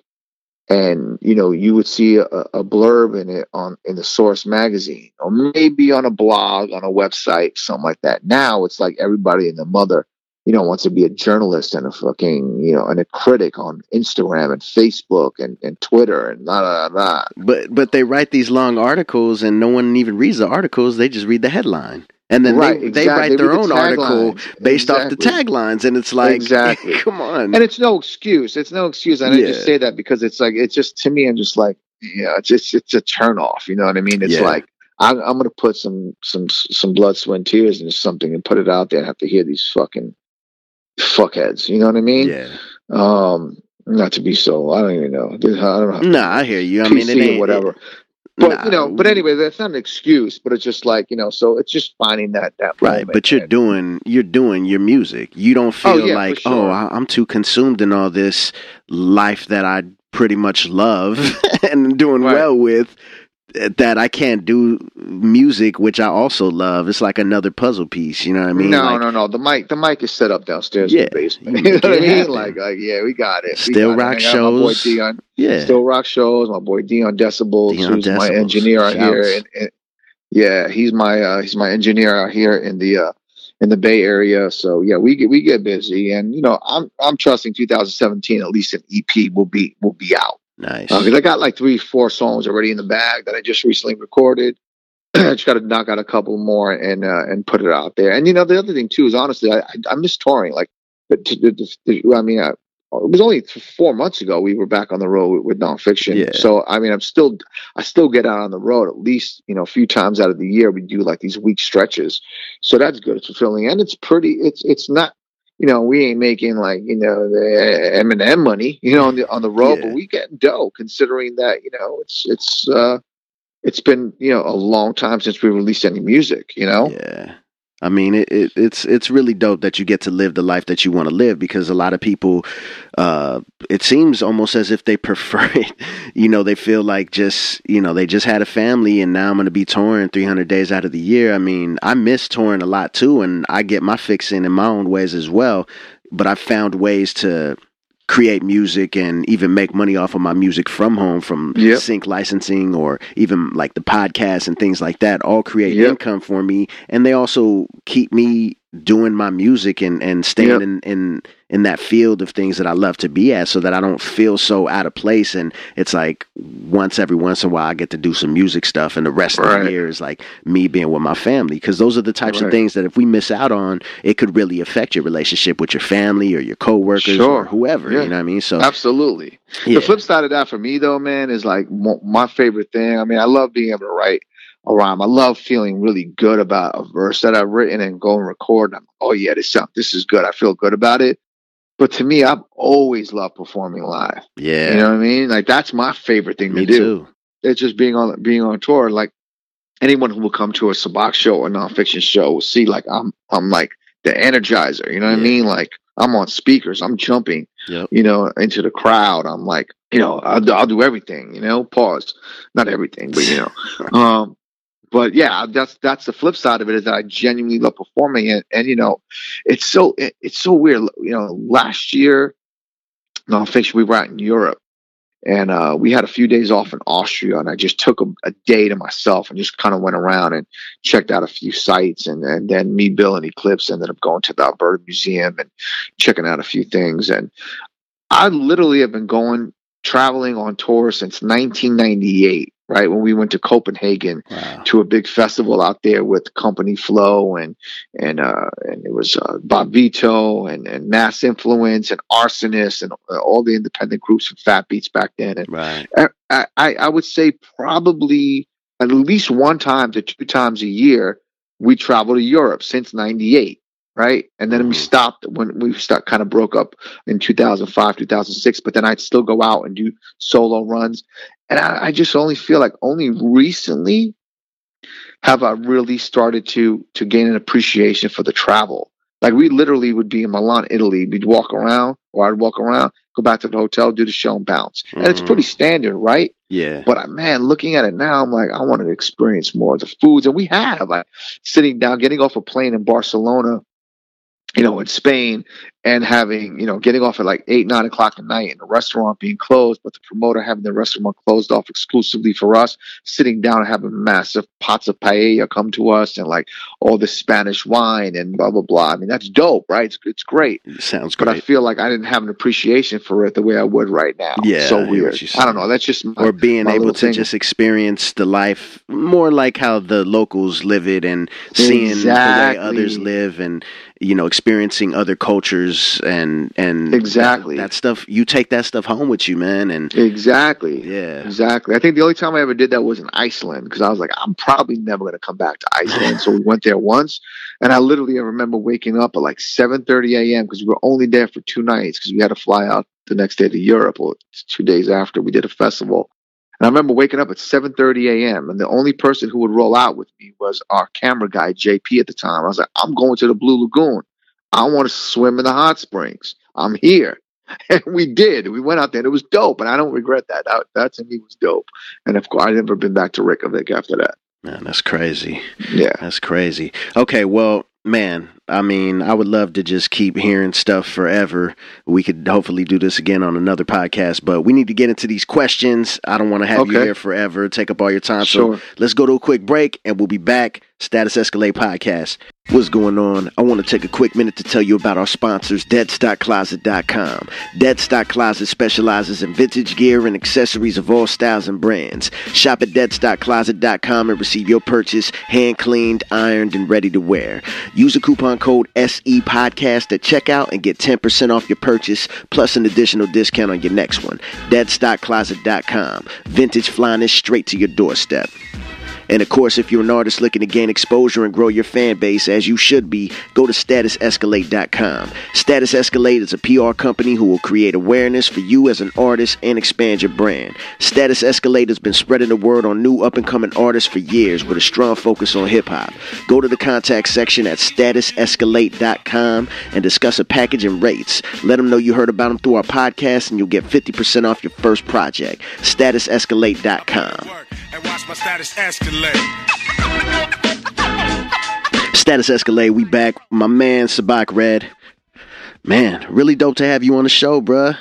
And, you know, you would see a, a blurb in it on in the Source magazine or maybe on a blog, on a website, something like that. Now it's like everybody and their mother, you know, wants to be a journalist and a fucking, you know, and a critic on Instagram and Facebook and, and Twitter and blah, blah, blah. But, but they write these long articles and no one even reads the articles. They just read the headline. And then right, they, exactly. they write they their own the article based exactly. off the taglines. And it's like, exactly. come on. And it's no excuse. It's no excuse. And yeah. I just say that because it's like, it's just, to me, I'm just like, yeah, it's just, it's a turnoff. You know what I mean? It's yeah. like, I'm, I'm going to put some, some, some blood, sweat, and tears into something and put it out there and have to hear these fucking fuckheads. You know what I mean? Yeah. Um, not to be so, I don't even know. I don't know. No, nah, I hear you. I P C mean, it ain't, or whatever. It, But, nah, you know, but anyway, that's not an excuse, but it's just like, you know, so it's just finding that, that right. But you're and, doing, you're doing your music. You don't feel oh, yeah, like, sure. oh, I'm too consumed in all this life that I pretty much love and doing right. well with that I can't do music, which I also love. It's like another puzzle piece. You know what I mean? No, like, no, no. The mic, the mic is set up downstairs yeah, in the basement. You, you know what I mean? Like, like, yeah, we got it. Still got rock it. shows. My boy Deon. Yeah. Still rock shows. My boy Deon Decibles, Deon who's Decibels. my engineer out Shouts. here. And, and, yeah, he's my uh, he's my engineer out here in the uh, in the Bay Area. So yeah, we get we get busy, and you know, I'm I'm trusting two thousand seventeen at least an E P will be will be out. Nice. Uh, I got like three, four songs already in the bag that I just recently recorded. I just got to knock out a couple more and uh, and put it out there. And you know, the other thing too is honestly, I I, I miss touring. Like, but to, to, to, I mean, I, it was only four months ago we were back on the road with, with Non-Phixion. Yeah. So I mean, I'm still I still get out on the road at least you know a few times out of the year. We do like these week stretches, so that's good. It's fulfilling and it's pretty. It's it's not. You know, we ain't making like, you know, the M and M money, you know, on the, on the road, yeah. but we get dough considering that, you know, it's, it's, uh, it's been, you know, a long time since we released any music, you know? Yeah. I mean, it, it, it's, it's really dope that you get to live the life that you want to live because a lot of people, uh, it seems almost as if they prefer it, you know, they feel like just, you know, they just had a family and now I'm going to be touring three hundred days out of the year. I mean, I miss touring a lot too, and I get my fix in in my own ways as well, but I found ways to create music and even make money off of my music from home, from yep. sync licensing or even like the podcast and things like that, all create yep. income for me. And they also keep me doing my music and, and staying yep. in, in, in that field of things that I love to be at, so that I don't feel so out of place. And it's like once every once in a while I get to do some music stuff, and the rest right. of the year is like me being with my family. Because those are the types right. of things that if we miss out on, it could really affect your relationship with your family or your coworkers sure. or whoever. Yeah. You know what I mean? So absolutely. Yeah. The flip side of that for me though, man, is like my favorite thing. I mean, I love being able to write a rhyme. I love feeling really good about a verse that I've written and go and record. And I'm like, oh yeah, this this is good. I feel good about it. But to me, I've always loved performing live. Yeah, you know what I mean. Like that's my favorite thing me to do. Too. It's just being on being on tour. Like anyone who will come to a Sabac show or Non-Phixion show will see. Like I'm I'm like the energizer. You know what yeah. I mean? Like I'm on speakers. I'm jumping. Yep. You know, into the crowd. I'm like, you know, I'll, I'll do everything. You know, pause. Not everything, but you know. um, But yeah, that's that's the flip side of it, is that I genuinely love performing it. And you know, it's so it, it's so weird. You know, last year, Non-Phixion, we were out in Europe, and uh, we had a few days off in Austria, and I just took a, a day to myself and just kind of went around and checked out a few sites, and, and then me, Bill, and Eclipse ended up going to the Alberta Museum and checking out a few things. And I literally have been going traveling on tour since nineteen ninety-eight. Right when we went to Copenhagen wow. to a big festival out there with Company Flow and and uh, and it was uh, Bob Vito and, and Mass Influence and Arsonist and all the independent groups and Fat Beats back then. And right. I, I, I would say probably at least one time to two times a year we traveled to Europe since ninety-eight. Right, and then we stopped when we start kind of broke up in two thousand five, two thousand six. But then I'd still go out and do solo runs, and I, I just only feel like only recently have I really started to to gain an appreciation for the travel. Like we literally would be in Milan, Italy. We'd walk around, or I'd walk around, go back to the hotel, do the show, and bounce. Mm-hmm. And it's pretty standard, right? Yeah. But man, looking at it now, I'm like, I want to experience more of the foods, and we have like sitting down, getting off a plane in Barcelona. You know, in Spain, and having, you know, getting off at like eight, nine o'clock at night, and the restaurant being closed, but the promoter having the restaurant closed off exclusively for us, sitting down and having massive pots of paella come to us, and like all the Spanish wine and blah, blah, blah. I mean, that's dope, right? It's, it's great. It sounds great. But I feel like I didn't have an appreciation for it the way I would right now. Yeah. So weird. I don't know. That's just my, or being my able to thing. Just experience the life more like how the locals live it, and seeing exactly. the way others live, and, you know, experiencing other cultures and and exactly that, that stuff. You take that stuff home with you, man. And exactly, yeah, exactly. I think the only time I ever did that was in Iceland, because I was like, I'm probably never going to come back to Iceland. So we went there once, and I literally I remember waking up at like seven thirty a.m. because we were only there for two nights because we had to fly out the next day to Europe, or two days after we did a festival. And I remember waking up at seven thirty a.m. and the only person who would roll out with me was our camera guy, J P, at the time. I was like, I'm going to the Blue Lagoon. I want to swim in the hot springs. I'm here. And we did. We went out there. And it was dope. And I don't regret that. That, that to me was dope. And of course, I've never been back to Reykjavik after that. Man, that's crazy. Yeah. That's crazy. Okay, well, man, I mean, I would love to just keep hearing stuff forever. We could hopefully do this again on another podcast, but we need to get into these questions. I don't want to have okay. you here forever, take up all your time. Sure. So let's go to a quick break, and we'll be back. Status Escalate Podcast. What's going on? I want to take a quick minute to tell you about our sponsors, dead stock closet dot com. Dead Stock Closet specializes in vintage gear and accessories of all styles and brands. Shop at dead stock closet dot com and receive your purchase hand-cleaned, ironed, and ready to wear. Use a coupon code S E Podcast at checkout and get ten percent off your purchase, plus an additional discount on your next one. dead stock closet dot com. Vintage flyness straight to your doorstep. And of course, if you're an artist looking to gain exposure and grow your fan base, as you should be, go to status escalate dot com. Status Escalate is a P R company who will create awareness for you as an artist and expand your brand. Status Escalate has been spreading the word on new up-and-coming artists for years with a strong focus on hip-hop. Go to the contact section at status escalate dot com and discuss a package and rates. Let them know you heard about them through our podcast, and you'll get fifty percent off your first project. status escalate dot com. And watch my status escalate. Status Escalate, we back. My man, Sabac Red. Man, really dope to have you on the show, bruh.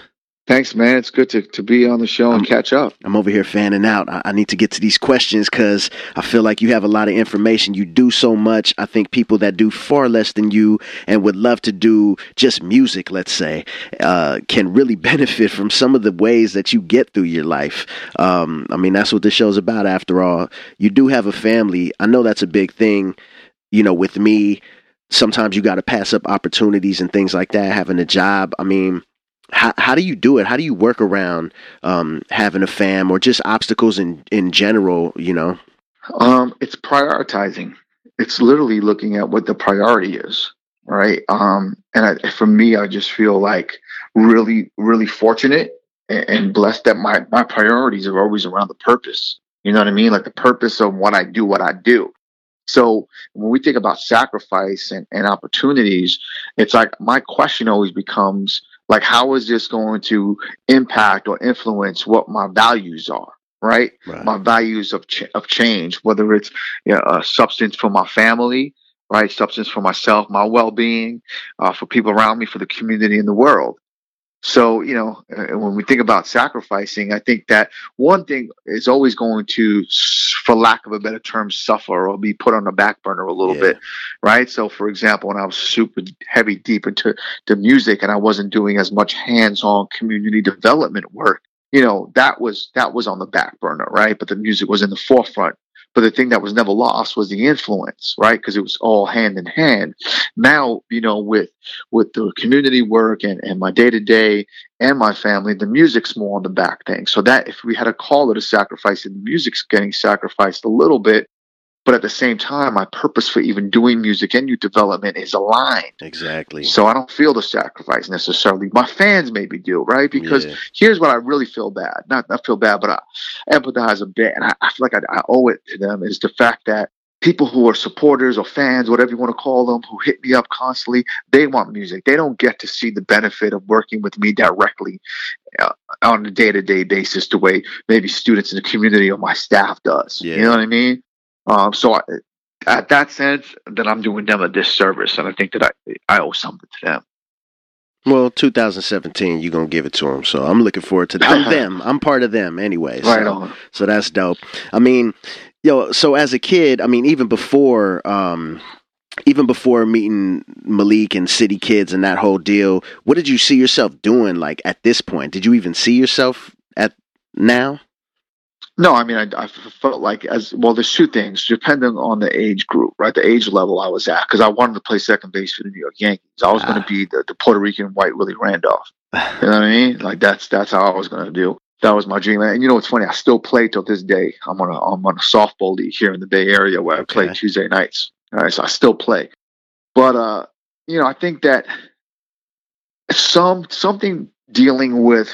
Thanks, man. It's good to, to be on the show and I'm, catch up. I'm over here fanning out. I, I need to get to these questions because I feel like you have a lot of information. You do so much. I think people that do far less than you and would love to do just music, let's say, uh, can really benefit from some of the ways that you get through your life. Um, I mean, that's what this show's about, after all. You do have a family. I know that's a big thing, you know, with me. Sometimes you got to pass up opportunities and things like that, having a job. I mean, how how do you do it? How do you work around um, having a fam or just obstacles in, in general, you know? Um, it's prioritizing. It's literally looking at what the priority is, right? Um, and I, for me, I just feel like really, really fortunate and, and blessed that my, my priorities are always around the purpose. You know what I mean? Like the purpose of what I do, what I do. So when we think about sacrifice and, and opportunities, it's like my question always becomes like, how is this going to impact or influence what my values are? Right. right. My values of ch- of change, whether it's you know, a substance for my family, right? Substance for myself, my well-being, uh, for people around me, for the community and the world. So, you know, when we think about sacrificing, I think that one thing is always going to, for lack of a better term, suffer or be put on the back burner a little yeah. bit, right? So, for example, when I was super heavy deep into the music and I wasn't doing as much hands-on community development work, you know, that was that was on the back burner, right? But the music was in the forefront. But the thing that was never lost was the influence, right? Because it was all hand in hand. Now, you know, with with the community work and, and my day-to-day and my family, the music's more on the back thing. So that if we had a call it a sacrifice, and the music's getting sacrificed a little bit, but at the same time, my purpose for even doing music and youth development is aligned. Exactly. So I don't feel the sacrifice necessarily. My fans maybe do, right? Because yeah. here's what I really feel bad. Not I feel bad, but I empathize a bit. And I, I feel like I, I owe it to them is the fact that people who are supporters or fans, whatever you want to call them, who hit me up constantly, they want music. They don't get to see the benefit of working with me directly uh, on a day-to-day basis the way maybe students in the community or my staff does. Yeah. You know what I mean? Um, so I, at that sense, that I'm doing them a disservice, and I think that I, I owe something to them. Well, two thousand seventeen, you're going to give it to them, so I'm looking forward to that. I'm them. I'm part of them anyway. Right so, on. So that's dope. I mean, yo, so as a kid, I mean, even before... Um, Even before meeting Malik and City Kids and that whole deal, what did you see yourself doing, like, at this point? Did you even see yourself at now? No, I mean, I, I felt like, as well, there's two things, depending on the age group, right? The age level I was at, because I wanted to play second base for the New York Yankees. I was ah. going to be the, the Puerto Rican white Willie Randolph. You know what I mean? Like, that's that's how I was going to do. That was my dream. And you know what's funny? I still play till this day. I'm on a, I'm on a softball league here in the Bay Area where okay. I play Tuesday nights. All right, so I still play. But, uh, you know, I think that some something dealing with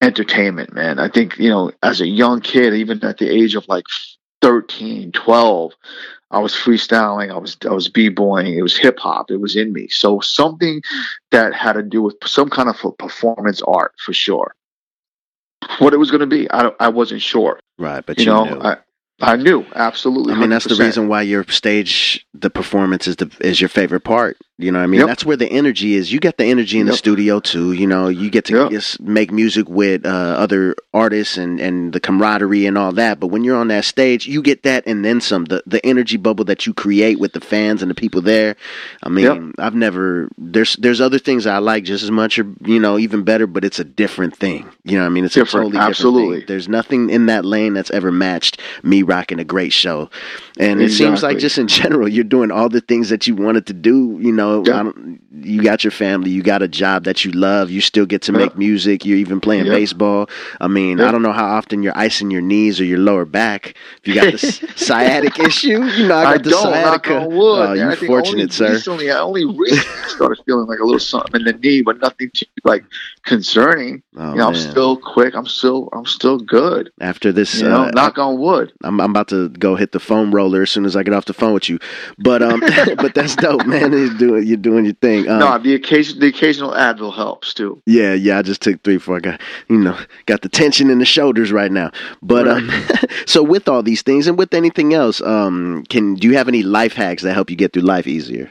entertainment, man. I think, you know, as a young kid, even at the age of like thirteen, twelve, I was freestyling, I was I was b-boying, it was hip-hop, it was in me. So something that had to do with some kind of performance art for sure. What it was going to be, I, I wasn't sure. Right, but you, you know. Knew. I, I knew, absolutely. I mean, that's one hundred percent. The reason why your stage, the performance is the is your favorite part. You know what I mean? Yep. That's where the energy is. You get the energy in yep. the studio, too. You know, you get to yep. just make music with uh, other artists and, and the camaraderie and all that. But when you're on that stage, you get that and then some. The, the energy bubble that you create with the fans and the people there. I mean, yep. I've never... There's there's other things I like just as much or, you know, even better, but it's a different thing. You know what I mean? It's different. a totally absolutely. different thing. There's nothing in that lane that's ever matched me rocking a great show. And exactly. it seems like just in general, you're doing all the things that you wanted to do, you know, Yeah. I don't, you got your family, you got a job that you love, you still get to make yeah. music, you're even playing yeah. baseball. I mean, yeah. I don't know how often you're icing your knees or your lower back. If you got this sciatic issue, you know, I got I the don't, sciatica. Wood, oh, you're fortunate, only sir. Recently, I only recently started feeling like a little something in the knee, but nothing too, like, concerning. Oh, you know, I'm still quick. I'm still, I'm still good. After this, you know, uh, knock on wood. I'm, I'm about to go hit the foam roller as soon as I get off the phone with you. But, um, but that's dope, man. It's doing You're doing your thing. Um, no, the occasion, the occasional Advil helps too. Yeah, yeah. I just took three, four. I got, you know, got the tension in the shoulders right now. But right. Um, so with all these things and with anything else, um, can do you have any life hacks that help you get through life easier?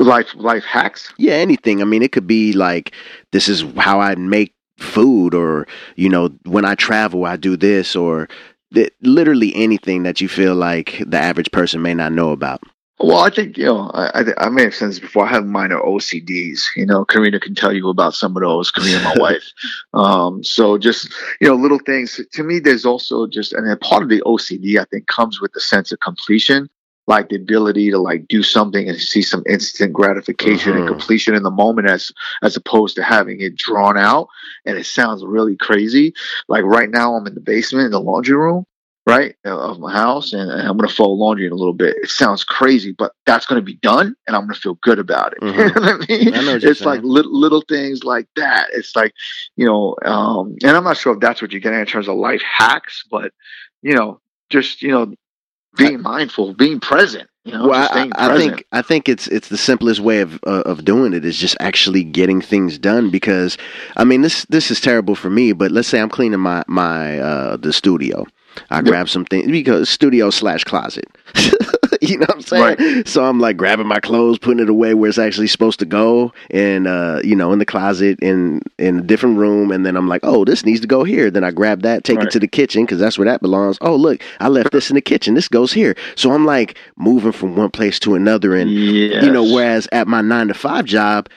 Life life hacks? Yeah, anything. I mean, it could be like, this is how I make food, or, you know, when I travel, I do this, or th- literally anything that you feel like the average person may not know about. Well, I think, you know, I, I, I may have said this before. I have minor O C Ds. You know, Karina can tell you about some of those, Karina, my wife. Um, so just, you know, little things. To me, there's also just, and then part of the O C D, I think, comes with the sense of completion, like the ability to like do something and see some instant gratification mm-hmm. and completion in the moment, as as opposed to having it drawn out. And it sounds really crazy. Like right now, I'm in the basement in the laundry room, right, of my house, and I'm going to fold laundry in a little bit. It sounds crazy, but that's going to be done, and I'm going to feel good about it. Mm-hmm. You know what I mean? I know what you're it's saying. Like li- little things like that. It's like, you know, um, and I'm not sure if that's what you're getting in terms of life hacks, but, you know, just, you know, being mindful, being present. You know, well, just being I, I present. think I think it's it's the simplest way of uh, of doing it is just actually getting things done. Because, I mean, this this is terrible for me, but let's say I'm cleaning my my uh, the studio. I grab some things because studio slash closet. You know what I'm saying? Right. So I'm like grabbing my clothes, putting it away where it's actually supposed to go, and uh, you know, in the closet, in in a different room. And then I'm like, oh, this needs to go here. Then I grab that, take right. it to the kitchen because that's where that belongs. Oh, look, I left this in the kitchen. This goes here. So I'm like moving from one place to another, and yes. you know, whereas at my nine to five job,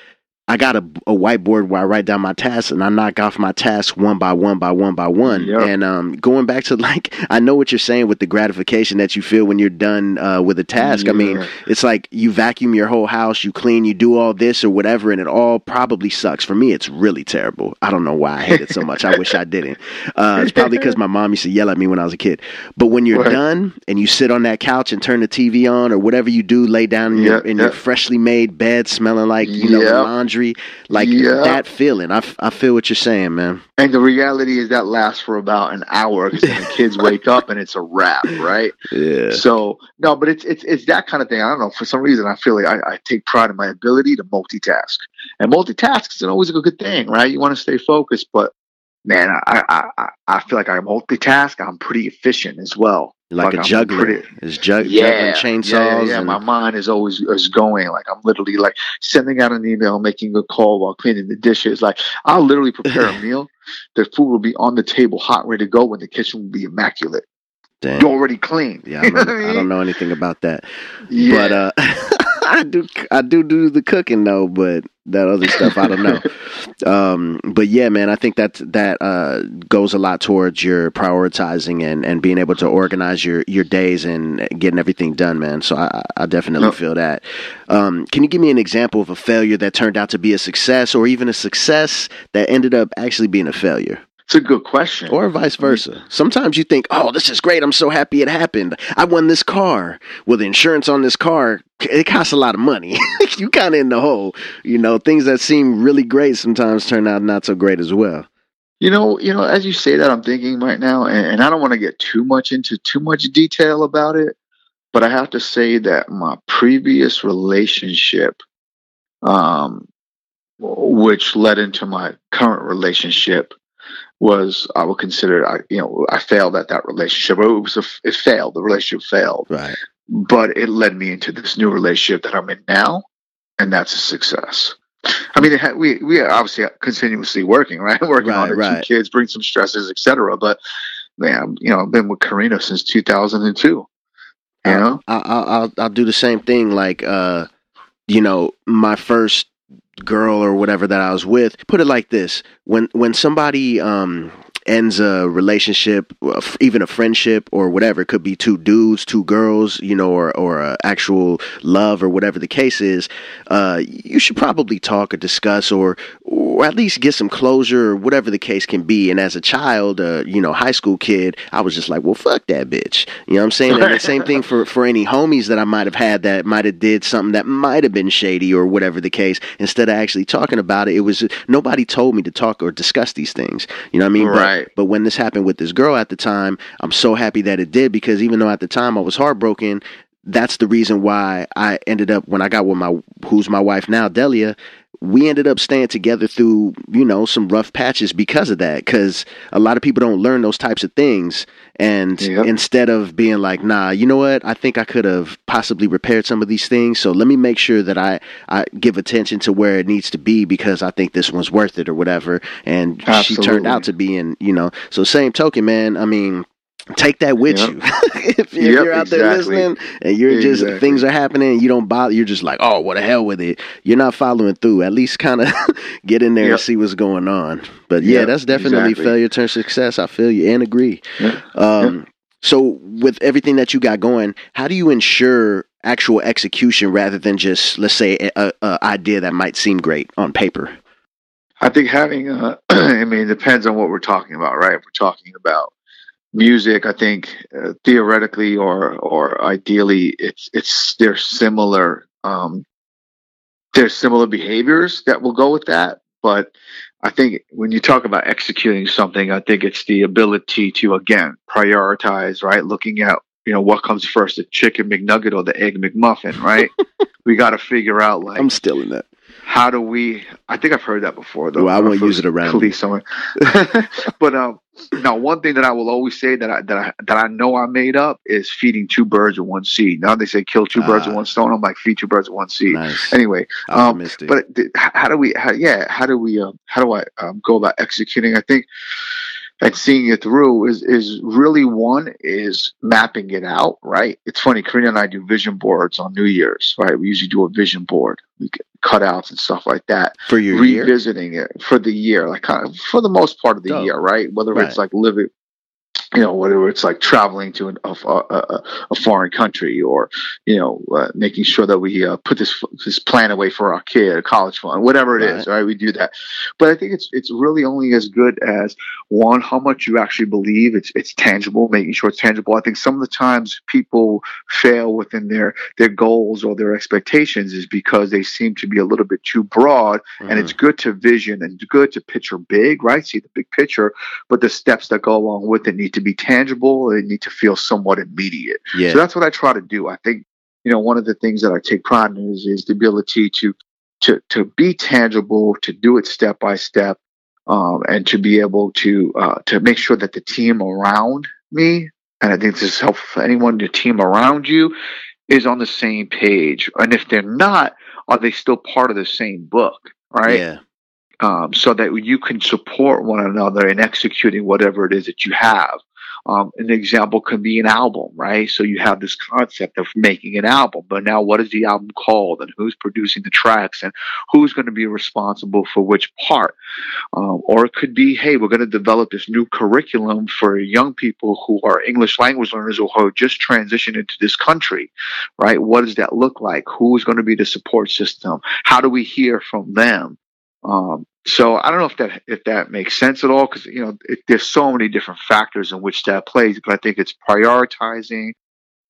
I got a, a whiteboard where I write down my tasks, and I knock off my tasks one by one by one by one. Yep. And um, going back to like, I know what you're saying with the gratification that you feel when you're done uh, with a task. Yeah. I mean, it's like you vacuum your whole house, you clean, you do all this or whatever, and it all probably sucks. For me, it's really terrible. I don't know why I hate it so much. I wish I didn't. Uh, it's probably because my mom used to yell at me when I was a kid. But when you're right. done and you sit on that couch and turn the T V on or whatever you do, lay down in, yep. your, in yep. your freshly made bed smelling like, you know, yep. laundry. Like yeah. that feeling. I, f- I feel what you're saying, man. And the reality is that lasts for about an hour because the kids wake up and it's a wrap, right? Yeah. So, no, but it's it's it's that kind of thing. I don't know. For some reason, I feel like I, I take pride in my ability to multitask. And multitask isn't always a good thing, right? You want to stay focused, but man, I, I, I, I feel like I multitask. I'm pretty efficient as well. Like, like a juggler, is jug- yeah, juggling chainsaws. Yeah, yeah, yeah. And my mind is always is going. Like I'm literally like sending out an email, making a call while cleaning the dishes. Like I'll literally prepare a meal. The food will be on the table, hot, ready to go. When the kitchen will be immaculate, Damn. You're already clean. Yeah, I don't, I don't know anything about that. Yeah. But uh, I do. I do do the cooking though, but that other stuff I don't know. Um, but yeah, man, I think that that uh, goes a lot towards your prioritizing and, and being able to organize your, your days and getting everything done, man. So I, I definitely no. feel that. Um, can you give me an example of a failure that turned out to be a success, or even a success that ended up actually being a failure? It's a good question. Or vice versa. Sometimes you think, oh, this is great. I'm so happy it happened. I won this car. Well, the insurance on this car, it costs a lot of money. You kind of in the hole. You know, things that seem really great sometimes turn out not so great as well. You know, you know, as you say that, I'm thinking right now, and, and I don't want to get too much into too much detail about it, but I have to say that my previous relationship, um, which led into my current relationship, was I would consider I you know I failed at that relationship. It was a, it failed. The relationship failed. Right. But it led me into this new relationship that I'm in now, and that's a success. I mean, it had, we we are obviously continuously working, right? Working right, on the right. two kids, bring some stresses, et cetera. But man, you know, I've been with Karina since two thousand two. You I, know, I, I, I'll I'll do the same thing. Like, uh, you know, my first girl or whatever that I was with, put it like this: when when somebody um ends a relationship, even a friendship or whatever, it could be two dudes, two girls, you know, or or uh, actual love or whatever the case is, uh you should probably talk or discuss or or at least get some closure or whatever the case can be. And as a child, uh you know, high school kid, I was just like, well, fuck that bitch, you know what I'm saying? And the same thing for for any homies that I might have had that might have did something that might have been shady or whatever the case. Instead of actually talking about it, it was nobody told me to talk or discuss these things, you know what I mean? Right. But, But when this happened with this girl at the time, I'm so happy that it did, because even though at the time I was heartbroken, that's the reason why I ended up, when I got with my, who's my wife now, Delia, we ended up staying together through, you know, some rough patches because of that. Because a lot of people don't learn those types of things. And yep. instead of being like, nah, you know what? I think I could have possibly repaired some of these things. So let me make sure that I, I give attention to where it needs to be because I think this one's worth it or whatever. And Absolutely. She turned out to be in, you know. So same token, man. I mean, take that with yep. you. if, if yep, you're out exactly. there listening and you're exactly. just, things are happening and you don't bother, you're just like, oh, what the hell with it. You're not following through. At least kind of get in there yep. and see what's going on. But yeah, yep, that's definitely exactly. failure turned success. I feel you and agree. Yep. Um, yep. So with everything that you got going, how do you ensure actual execution rather than just, let's say, a, a idea that might seem great on paper? I think having, a, I mean, it depends on what we're talking about, right? If we're talking about music, I think uh, theoretically or or ideally, it's it's they're similar. Um, there's similar behaviors that will go with that, but I think when you talk about executing something, I think it's the ability to again prioritize, right? Looking at you know what comes first, the chicken McNugget or the egg McMuffin, right? We got to figure out like I'm still in that. How do we? I think I've heard that before, though. Well, I won't use it around police someone. But um, now one thing that I will always say that I that I that I know I made up is feeding two birds with one seed. Now they say kill two uh, birds with one stone. I'm like feed two birds with one seed. Nice. Anyway, um, but how do we? How, yeah, how do we? Um, how do I um, go about executing? I think and seeing it through is is really one is mapping it out. Right. It's funny. Karina and I do vision boards on New Year's. Right. We usually do a vision board. We get cutouts and stuff like that for your revisiting year? It for the year, like kind of for the most part of the Dope. year, right? Whether right. it's like living, you know, whether it's like traveling to an, a, a a foreign country, or you know, uh, making sure that we uh, put this this plan away for our kid, a college fund, whatever it right. is, right? We do that, but I think it's it's really only as good as one how much you actually believe it's it's tangible, making sure it's tangible. I think some of the times people fail within their their goals or their expectations is because they seem to be a little bit too broad, mm-hmm. and it's good to vision and good to picture big, right? See the big picture, but the steps that go along with it need to be tangible. They need to feel somewhat immediate. Yeah. So that's what I try to do. I think, you know, one of the things that I take pride in is, is the ability to, to, to be tangible, to do it step by step, um, and to be able to, uh, to make sure that the team around me, and I think this is helpful for anyone, the team around you is on the same page. And if they're not, are they still part of the same book? Right. Yeah. Um, so that you can support one another in executing whatever it is that you have. Um, an example can be an album, right? So you have this concept of making an album, but now what is the album called and who's producing the tracks and who's going to be responsible for which part? Um, or it could be, hey, we're going to develop this new curriculum for young people who are English language learners or who are just transitioned into this country, right? What does that look like? Who's going to be the support system? How do we hear from them? Um, so I don't know if that if that makes sense at all, because you know it, there's so many different factors in which that plays. But I think it's prioritizing,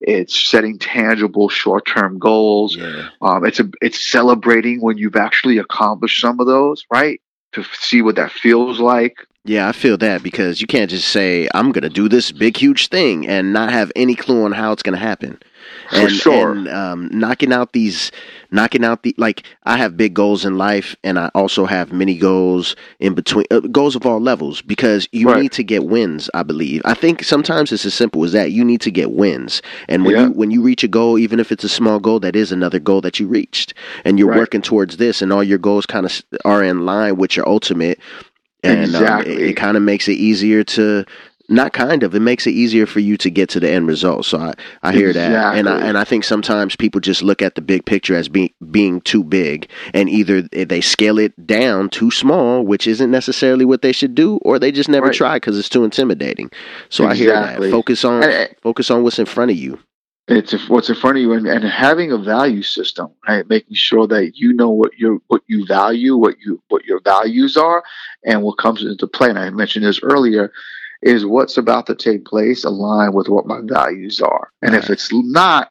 it's setting tangible short-term goals. Yeah. Um, it's a, it's celebrating when you've actually accomplished some of those, right? To see what that feels like. Yeah, I feel that, because you can't just say I'm going to do this big, huge thing and not have any clue on how it's going to happen. And, For sure. and um, knocking out these, knocking out the, like, I have big goals in life, and I also have many goals in between, uh, goals of all levels, because you right. need to get wins, I believe. I think sometimes it's as simple as that. You need to get wins. And when, yeah. you, when you reach a goal, even if it's a small goal, that is another goal that you reached. And you're right. working towards this, and all your goals kind of are in line with your ultimate. And exactly. um, it, it kind of makes it easier to... Not kind of. It makes it easier for you to get to the end result. So I, I hear exactly. that. And I, and I think sometimes people just look at the big picture as being being too big, and either they scale it down too small, which isn't necessarily what they should do, or they just never right. try because it's too intimidating. So exactly. I hear that. Focus on I, I, focus on what's in front of you. It's what's in front of you, and, and having a value system, right? Making sure that you know what your what you value, what you what your values are, and what comes into play. And I mentioned this earlier. Is what's about to take place align with what my values are? And right. if it's not,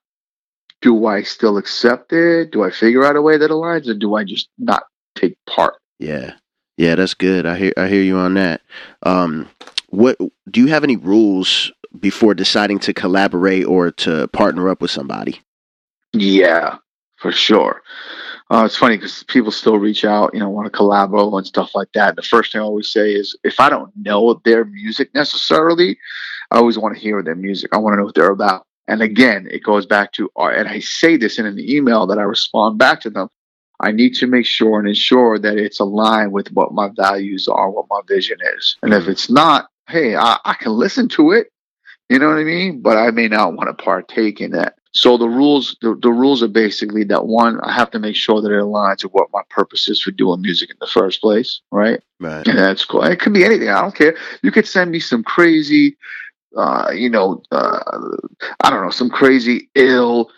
do I still accept it? Do I figure out a way that aligns, or do I just not take part? Yeah, yeah, that's good. I hear, I hear you on that. Um, what do you have any rules before deciding to collaborate or to partner up with somebody? Yeah, for sure. Uh, it's funny because people still reach out, you know, want to collabo and stuff like that. And the first thing I always say is, if I don't know their music necessarily, I always want to hear their music. I want to know what they're about. And again, it goes back to, and I say this in an email that I respond back to them, I need to make sure and ensure that it's aligned with what my values are, what my vision is. And if it's not, hey, I, I can listen to it, you know what I mean? But I may not want to partake in that. So the rules, the, the rules are basically that, one, I have to make sure that it aligns with what my purpose is for doing music in the first place, right? Right. And that's cool. It could be anything. I don't care. You could send me some crazy, uh, you know, uh, I don't know, some crazy ill,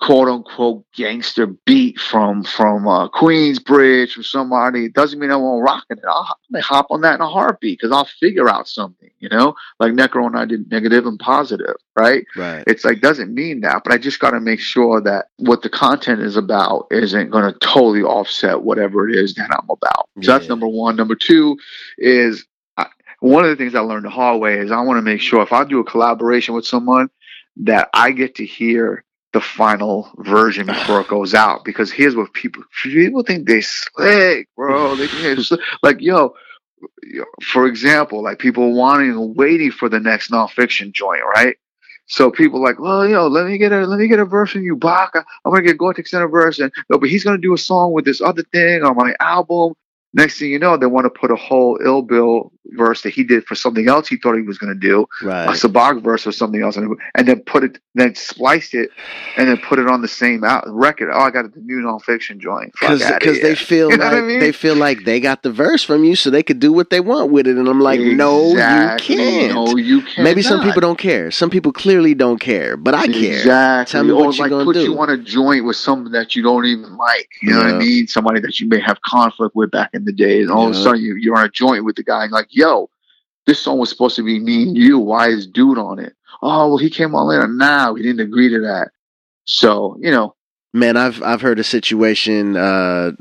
quote unquote, gangster beat from from uh, Queensbridge, from somebody. It doesn't mean I won't rock it. I'll hop on that in a heartbeat because I'll figure out something, you know? Like Necro and I did Negative and Positive, right? Right. It's like, doesn't mean that, but I just got to make sure that what the content is about isn't going to totally offset whatever it is that I'm about. Yeah. So that's number one. Number two is I, one of the things I learned the hard way is I want to make sure if I do a collaboration with someone that I get to hear the final version before it goes out, because here's what people people think they slick, bro. They think slick. Like, yo, for example, like people wanting and waiting for the next Non-Phixion joint, right? So people like, well, yo, let me get a let me get a verse from you, Baka. I'm gonna get Gore-Tex in a verse, and no, but he's gonna do a song with this other thing on my album. Next thing you know, they want to put a whole Ill Bill verse that he did for something else he thought he was going to do, right, a Sabac verse or something else, and then put it, then splice it, and then put it on the same out, record. Oh, I got the new Non-Phixion joint. Because they feel you like I mean? they feel like they got the verse from you, so they could do what they want with it. And I'm like, exactly. no, you can't. No, you can't. Maybe some people don't care. Some people clearly don't care, but I care. Exactly. Tell me or what like you're gonna put do. You on a joint with someone that you don't even like. You yeah. know what I mean? Somebody that you may have conflict with back in the day, and all yeah. of a sudden you, you're on a joint with the guy and like, yo, this song was supposed to be me and you, why is dude on it? Oh, well, he came on later. Nah, we didn't agree to that. So, you know, man, I've I've heard a situation, uh,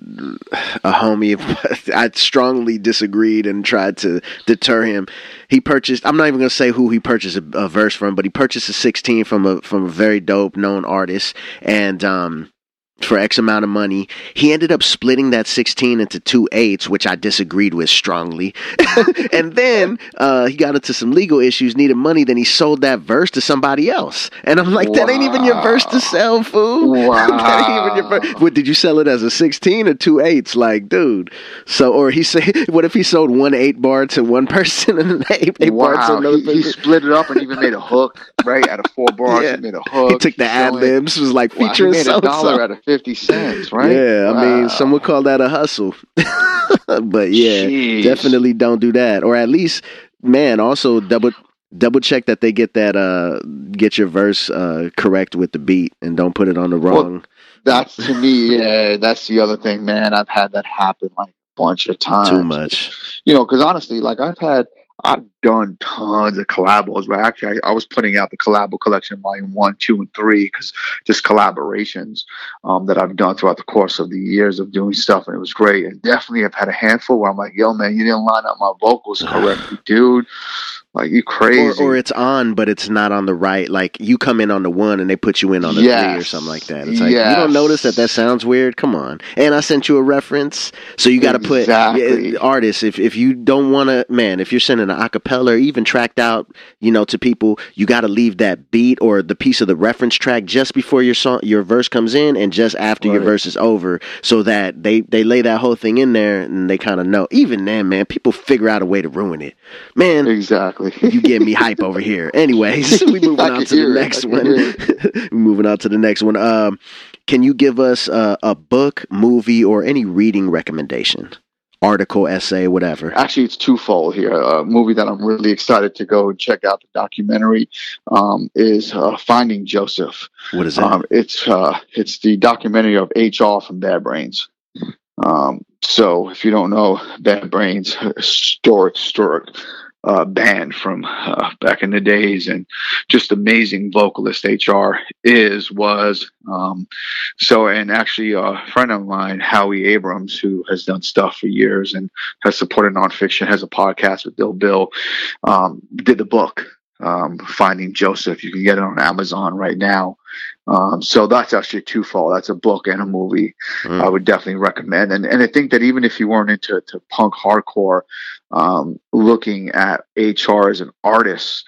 a homie, I strongly disagreed and tried to deter him. He purchased, I'm not even going to say who he purchased a, a verse from, but he purchased a sixteen from a from a very dope known artist, and um for X amount of money. He ended up splitting that sixteen into two eights, which I disagreed with strongly. And then uh, he got into some legal issues, needed money, then he sold that verse to somebody else. And I'm like, wow. That ain't even your verse to sell, fool. Wow. That ain't even your verse. What, did you sell it as a sixteen or two eights? Like, dude. So, or he said, what if he sold one eight bar to one person and an eight, eight wow. bar to another he, person? He split it up and even made a hook, right? Out of four bars, yeah. He made a hook. He took the ad libs, was like wow. featuring so and fifty cents, right? Yeah, I wow. mean, some would call that a hustle. But yeah, Jeez. Definitely don't do that. Or at least, man, also double double check that they get that uh get your verse uh correct with the beat, and don't put it on the wrong. Well, that's to me, yeah, that's the other thing, man. I've had that happen like a bunch of times. Too much, you know, because honestly, like I've had, I've done tons of collabos. Right? Actually, I, I was putting out the Collabo Collection Volume one, two, and three because just collaborations um, that I've done throughout the course of the years of doing stuff, and it was great. And definitely I've had a handful where I'm like, yo, man, you didn't line up my vocals correctly, dude. Like, you crazy. Or, or it's on, but it's not on the right. Like, you come in on the one, and they put you in on the yes. three or something like that. It's like, yes. you don't notice that that sounds weird? Come on. And I sent you a reference. So you got to exactly. put yeah, artists, if, if you don't want to, man, if you're sending an acapella or even tracked out, you know, to people, you got to leave that beat or the piece of the reference track just before your song, your verse comes in and just after right. your verse is over, so that they, they lay that whole thing in there and they kind of know. Even then, man, people figure out a way to ruin it. Man. Exactly. You get me hype over here. Anyways, we moving on to the next one. We're moving on to the next one. Um, can you give us uh, a book, movie, or any reading recommendation? Article, essay, whatever. Actually, it's twofold here. A movie that I'm really excited to go and check out, the documentary, um, is uh, Finding Joseph. What is that? Um, it's uh, it's the documentary of H R from Bad Brains. Um, so if you don't know Bad Brains, historic, historic. Uh, band from uh, back in the days, and just amazing vocalist H R is, was. Um, so, and actually a friend of mine, Howie Abrams, who has done stuff for years and has supported Non-Phixion, has a podcast with Ill Bill, um, did the book, um, Finding Joseph. You can get it on Amazon right now. Um, so that's actually twofold. That's a book and a movie. Mm. I would definitely recommend. And and I think that even if you weren't into to punk hardcore, um, looking at H R as an artist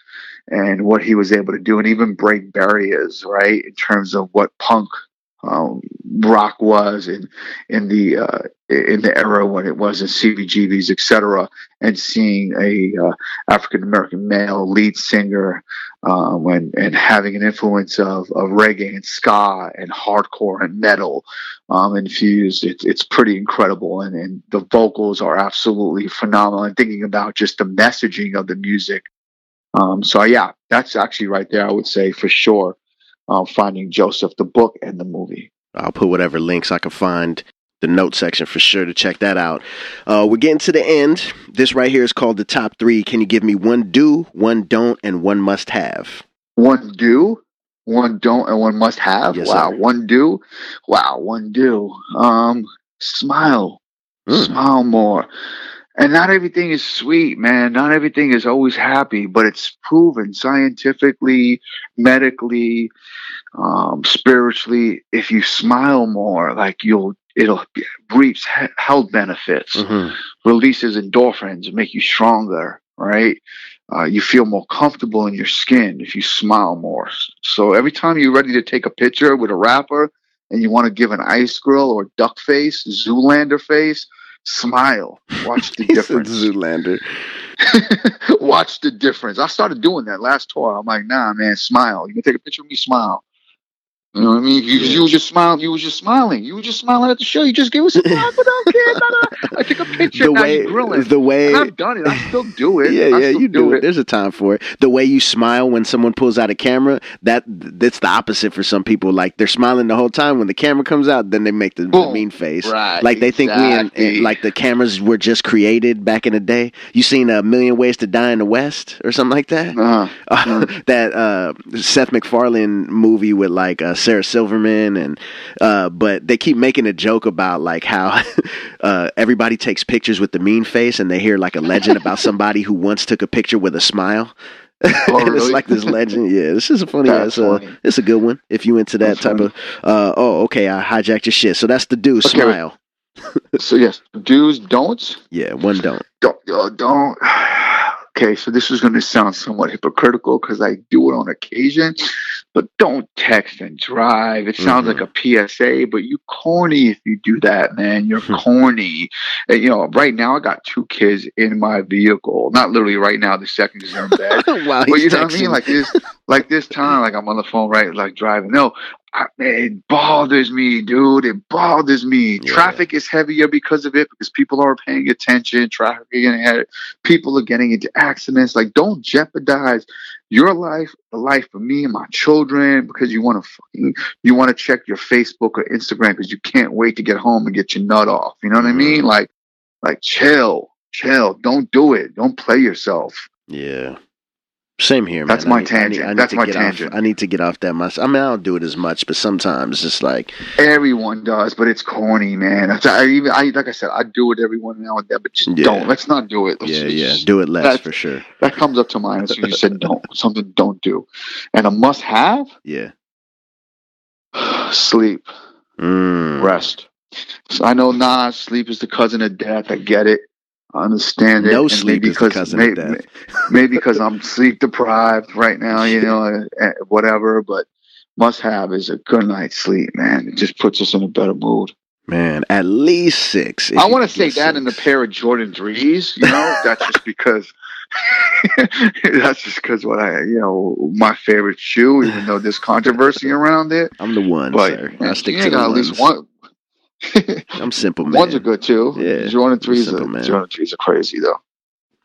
and what he was able to do, and even break barriers, right, in terms of what punk um, rock was in in the uh, in the era when it was in C B G Bs, et cetera, and seeing a uh, African American male lead singer, uh, when and having an influence of, of reggae and ska and hardcore and metal um, infused, it, it's pretty incredible. And, and the vocals are absolutely phenomenal. And thinking about just the messaging of the music. Um, so yeah, that's actually right there. I would say for sure, uh, Finding Joseph, the book and the movie. I'll put whatever links I can find the note section for sure to check that out. Uh, we're getting to the end. This right here is called the top three. Can you give me one do, one don't, and one must have? One do, one don't, and one must have. Yes, wow. Sir. One do. Wow. One do. Um, smile, mm. smile more. And not everything is sweet, man. Not everything is always happy, but it's proven scientifically, medically, um, spiritually. If you smile more, like you'll, it'll reaps health benefits, mm-hmm. releases endorphins, make you stronger, right? Uh, you feel more comfortable in your skin if you smile more. So every time you're ready to take a picture with a rapper and you want to give an ice grill or duck face, Zoolander face, smile. Watch the difference. Zoolander. Watch the difference. I started doing that last tour. I'm like, nah, man, smile. You can take a picture of me, smile. You know what I mean? You, you were just smiling. You were just smiling. You were just smiling at the show. You just gave us a smile, but I don't care. No, no. I took a picture. The now way, you're grilling. The way, and I've done it. I still do it. Yeah, I yeah, you do it. it. There's a time for it. The way you smile when someone pulls out a camera, that that's the opposite for some people. Like they're smiling the whole time. When the camera comes out, then they make the, the mean face. Right, like they exactly. think we, in, in, like the cameras were just created back in the day. You seen A Million Ways to Die in the West or something like that? Uh-huh. Uh, that uh, Seth MacFarlane movie with like a Sarah Silverman, and uh, but they keep making a joke about like how uh, everybody takes pictures with the mean face, and they hear like a legend about somebody who once took a picture with a smile. Oh, really? It's like this legend. Yeah, this is a funny. That's funny. Uh, it's a good one if you into that that's type funny. Of. Uh, oh, okay, I hijacked your shit. So that's the do okay, smile. So yes, do's, don'ts. Yeah, one don't. Don't uh, don't. Okay, so this is going to sound somewhat hypocritical because I do it on occasion, but don't text and drive. It sounds mm-hmm. like a P S A, but you corny if you do that, man. You're corny. And, you know, right now I got two kids in my vehicle. Not literally right now. The second is in bed. Wow, but you know texting. What I mean? Like this, like this time, like I'm on the phone, right? Like driving. No, I, it bothers me, dude. It bothers me. Yeah. Traffic is heavier because of it, because people are paying attention. Traffic is getting ahead. People are getting into accidents. Like, don't jeopardize your life, the life of me and my children, because you want to fucking, you want to check your Facebook or Instagram because you can't wait to get home and get your nut off. You know what mm. I mean? Like, like chill, chill. Don't do it. Don't play yourself. Yeah. Same here, man. That's my I need, tangent. I need, I need That's my tangent. Off, I need to get off that much. I mean, I don't do it as much, but sometimes it's like everyone does, but it's corny, man. I even, I like I said, I do it every one now and then, but just yeah. don't. Let's not do it. Let's yeah, just, yeah, do it less that, for sure. That comes up to mind as soon as you said don't. Something don't do, and a must have. Yeah, sleep, mm. rest. So I know Nas, sleep is the cousin of death. I get it. I understand it. No and sleep is because, the cousin maybe, of death. Maybe because I'm sleep deprived right now, you know, whatever. But must have is a good night's sleep, man. It just puts us in a better mood. Man, at least six. I want to say that six. In a pair of Jordan threes, you know. That's just because. That's just because what I, you know, my favorite shoe. Even though there's controversy around it, I'm the one. But sir. I stick to the ones. At least one. I'm simple, man. Ones are good too. Yeah, Jordan threes are Jordan threes are crazy though.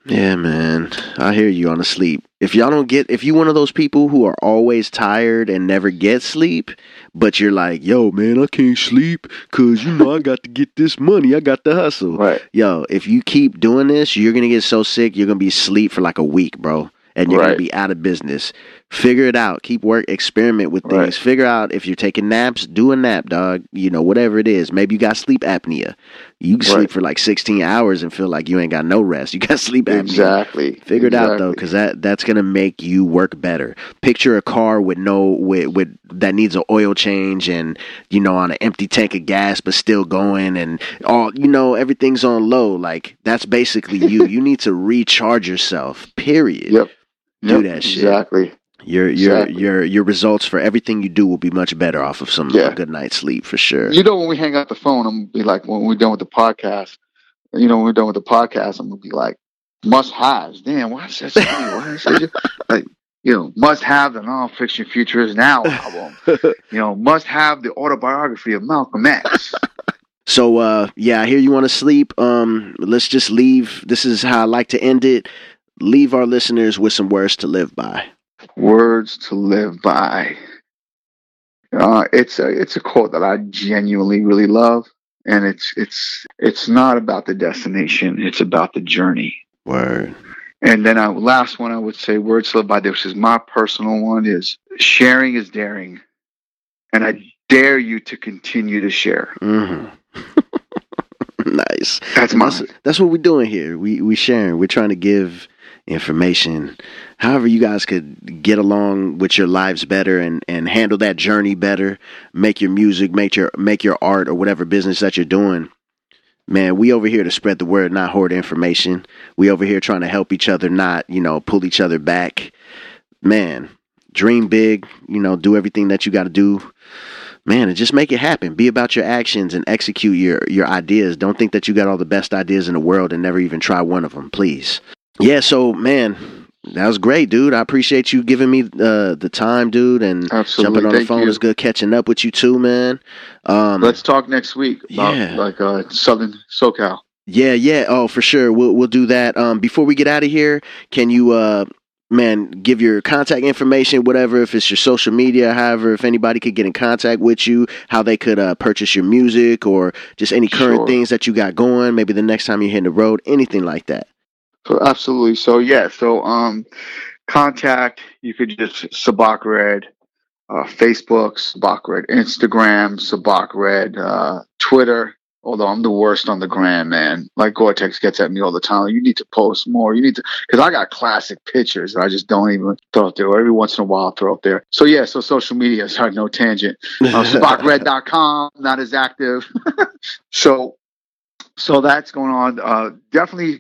Yeah, man. I hear you on the sleep. If y'all don't get, if you one of those people who are always tired and never get sleep, but you're like, yo, man, I can't sleep because you know I got to get this money, I got to hustle. Right. Yo, if you keep doing this, you're gonna get so sick, you're gonna be asleep for like a week, bro, and you're right. gonna be out of business. Figure it out. Keep work. Experiment with things. Right. Figure out if you're taking naps, do a nap, dog. You know, whatever it is. Maybe you got sleep apnea. You can right. sleep for like sixteen hours and feel like you ain't got no rest. You got sleep apnea. Exactly. Figure it exactly. out, though, because that, that's going to make you work better. Picture a car with no, with, with, that needs an oil change and, you know, on an empty tank of gas, but still going and all, you know, everything's on low. Like, that's basically you. You need to recharge yourself, period. Yep. Do yep, that shit. Exactly. Your your exactly. your your results for everything you do will be much better off of some yeah. good night's sleep for sure. You know, when we hang up the phone, I'm gonna be like, when we're done with the podcast, you know, when we're done with the podcast, I'm gonna be like, must haves. Damn, why is that so funny? Like, you know, must have the Non-Phixion Future Is Now album. You know, must have the autobiography of Malcolm X. So uh, yeah, I hear you want to sleep. Um, let's just leave. This is how I like to end it. Leave our listeners with some words to live by. Words to live by. Uh, it's a it's a quote that I genuinely really love, and it's it's it's not about the destination; it's about the journey. Word. And then I last one I would say words to live by. This is my personal one: is sharing is daring, and I dare you to continue to share. Mm-hmm. Nice. That's my. That's, that's what we're doing here. We we sharing. We're trying to give information, however you guys could get along with your lives better and and handle that journey better. Make your music, make your make your art, or whatever business that you're doing, man. We over here to spread the word, not hoard information. We over here trying to help each other, not, you know, pull each other back, man. Dream big, you know, do everything that you got to do, man, and just make it happen. Be about your actions and execute your your ideas. Don't think that you got all the best ideas in the world and never even try one of them, please. Yeah, so, man, that was great, dude. I appreciate you giving me uh, the time, dude, and Absolutely. jumping on Thank the phone. You. It was good catching up with you, too, man. Um, Let's talk next week about, yeah. like, uh, Southern SoCal. Yeah, yeah. Oh, for sure. We'll we'll do that. Um, before we get out of here, can you, uh, man, give your contact information, whatever, if it's your social media, however, if anybody could get in contact with you, how they could uh, purchase your music or just any current sure. things that you got going, maybe the next time you're hitting the road, anything like that. So absolutely. So yeah. So um, contact. You could just Sabac Red, uh, Facebook, Sabac Red, Instagram, Sabac Red, uh, Twitter. Although I'm the worst on the gram, man. Like Gore-Tex gets at me all the time. Like, you need to post more. You need to, because I got classic pictures that I just don't even throw up there. Or every once in a while, I'll throw up there. So yeah. So social media. Sorry, no tangent. Uh, Sabac Red dot com. Not as active. so, so that's going on. Uh, definitely.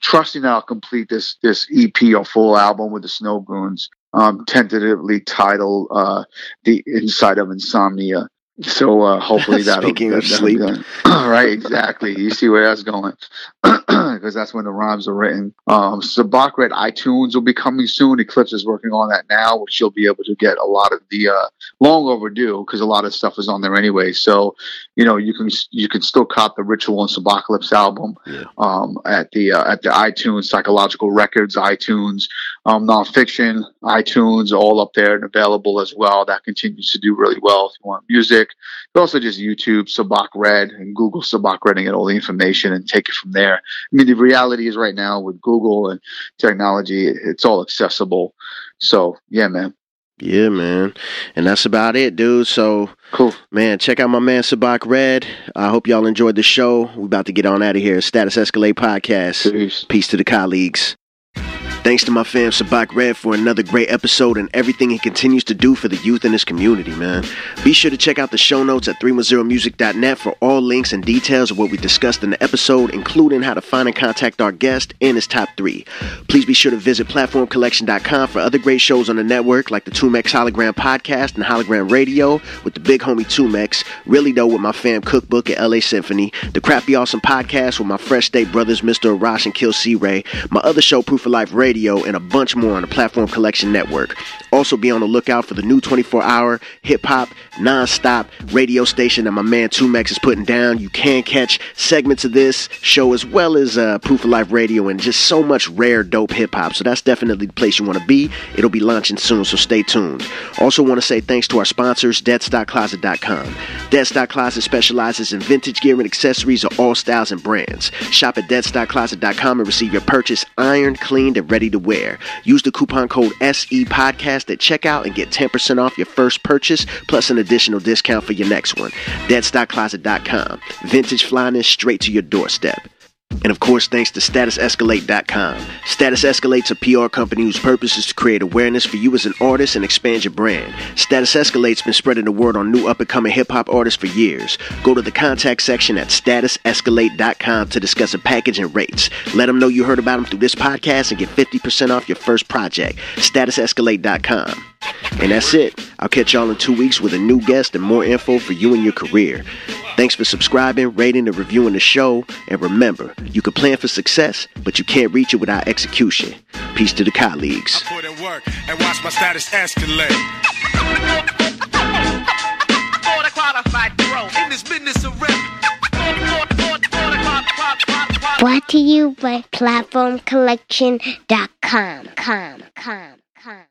Trusting that I'll complete this this E P or full album with the Snow Goons, um, tentatively titled uh, "The Inside of Insomnia." So uh, hopefully that'll speaking of sleep, right? Exactly. You see where that's going, because that's when the rhymes are written. Um, Sabac Red iTunes will be coming soon. Eclipse is working on that now, which you'll be able to get a lot of the uh, long overdue, because a lot of stuff is on there anyway. So you know you can you can still cop the Ritual and Sabacalypse album yeah. um, at the uh, at the iTunes, Psychological Records, iTunes, um, Non-Phixion, iTunes, all up there and available as well. That continues to do really well if you want music. But also just YouTube, Sabac Red, and Google Sabac Red and get all the information and take it from there. I mean, the reality is right now with Google and technology, it's all accessible. So, yeah, man. Yeah, man. And that's about it, dude. So, cool, man, check out my man Sabac Red. I hope y'all enjoyed the show. We're about to get on out of here. Status Escalade Podcast. Peace. Peace to the colleagues. Thanks to my fam Sabac Red for another great episode and everything he continues to do for the youth in his community, man. Be sure to check out the show notes at three ten music dot net for all links and details of what we discussed in the episode, including how to find and contact our guest and his top three. Please be sure to visit platform collection dot com for other great shows on the network, like the Tumex Hologram Podcast and Hologram Radio with the big homie Tumex, Really Though with my fam Cookbook at L A Symphony, the Crappy Awesome Podcast with my Fresh State brothers Mister Arash and Kill C-Ray, my other show Proof of Life Ray, Radio, and a bunch more on the Platform Collection Network. Also be on the lookout for the new twenty-four hour hip-hop non-stop radio station that my man Tumex is putting down. You can catch segments of this show as well as uh, Proof of Life Radio and just so much rare dope hip-hop, so that's definitely the place you want to be. It'll be launching soon, so stay tuned. Also want to say thanks to our sponsors, dead stock closet dot com. Dead Stock Closet specializes in vintage gear and accessories of all styles and brands. Shop at dead stock closet dot com and receive your purchase ironed, cleaned, and ready ready to wear. Use the coupon code S E Podcast at checkout and get ten percent off your first purchase, plus an additional discount for your next one. dead stock closet dot com. Vintage flyness straight to your doorstep. And of course, thanks to status escalate dot com. Status Escalate's a P R company whose purpose is to create awareness for you as an artist and expand your brand. Status Escalate's been spreading the word on new up-and-coming hip-hop artists for years. Go to the contact section at status escalate dot com to discuss a package and rates. Let them know you heard about them through this podcast and get fifty percent off your first project. status escalate dot com. And that's it. I'll catch y'all in two weeks with a new guest and more info for you and your career. Thanks for subscribing, rating, and reviewing the show. And remember, you can plan for success, but you can't reach it without execution. Peace to the colleagues. I put in work and watch my status escalate. For the qualified pro in this business of rep. Brought to you by platform collection dot com. Com. Com. Com.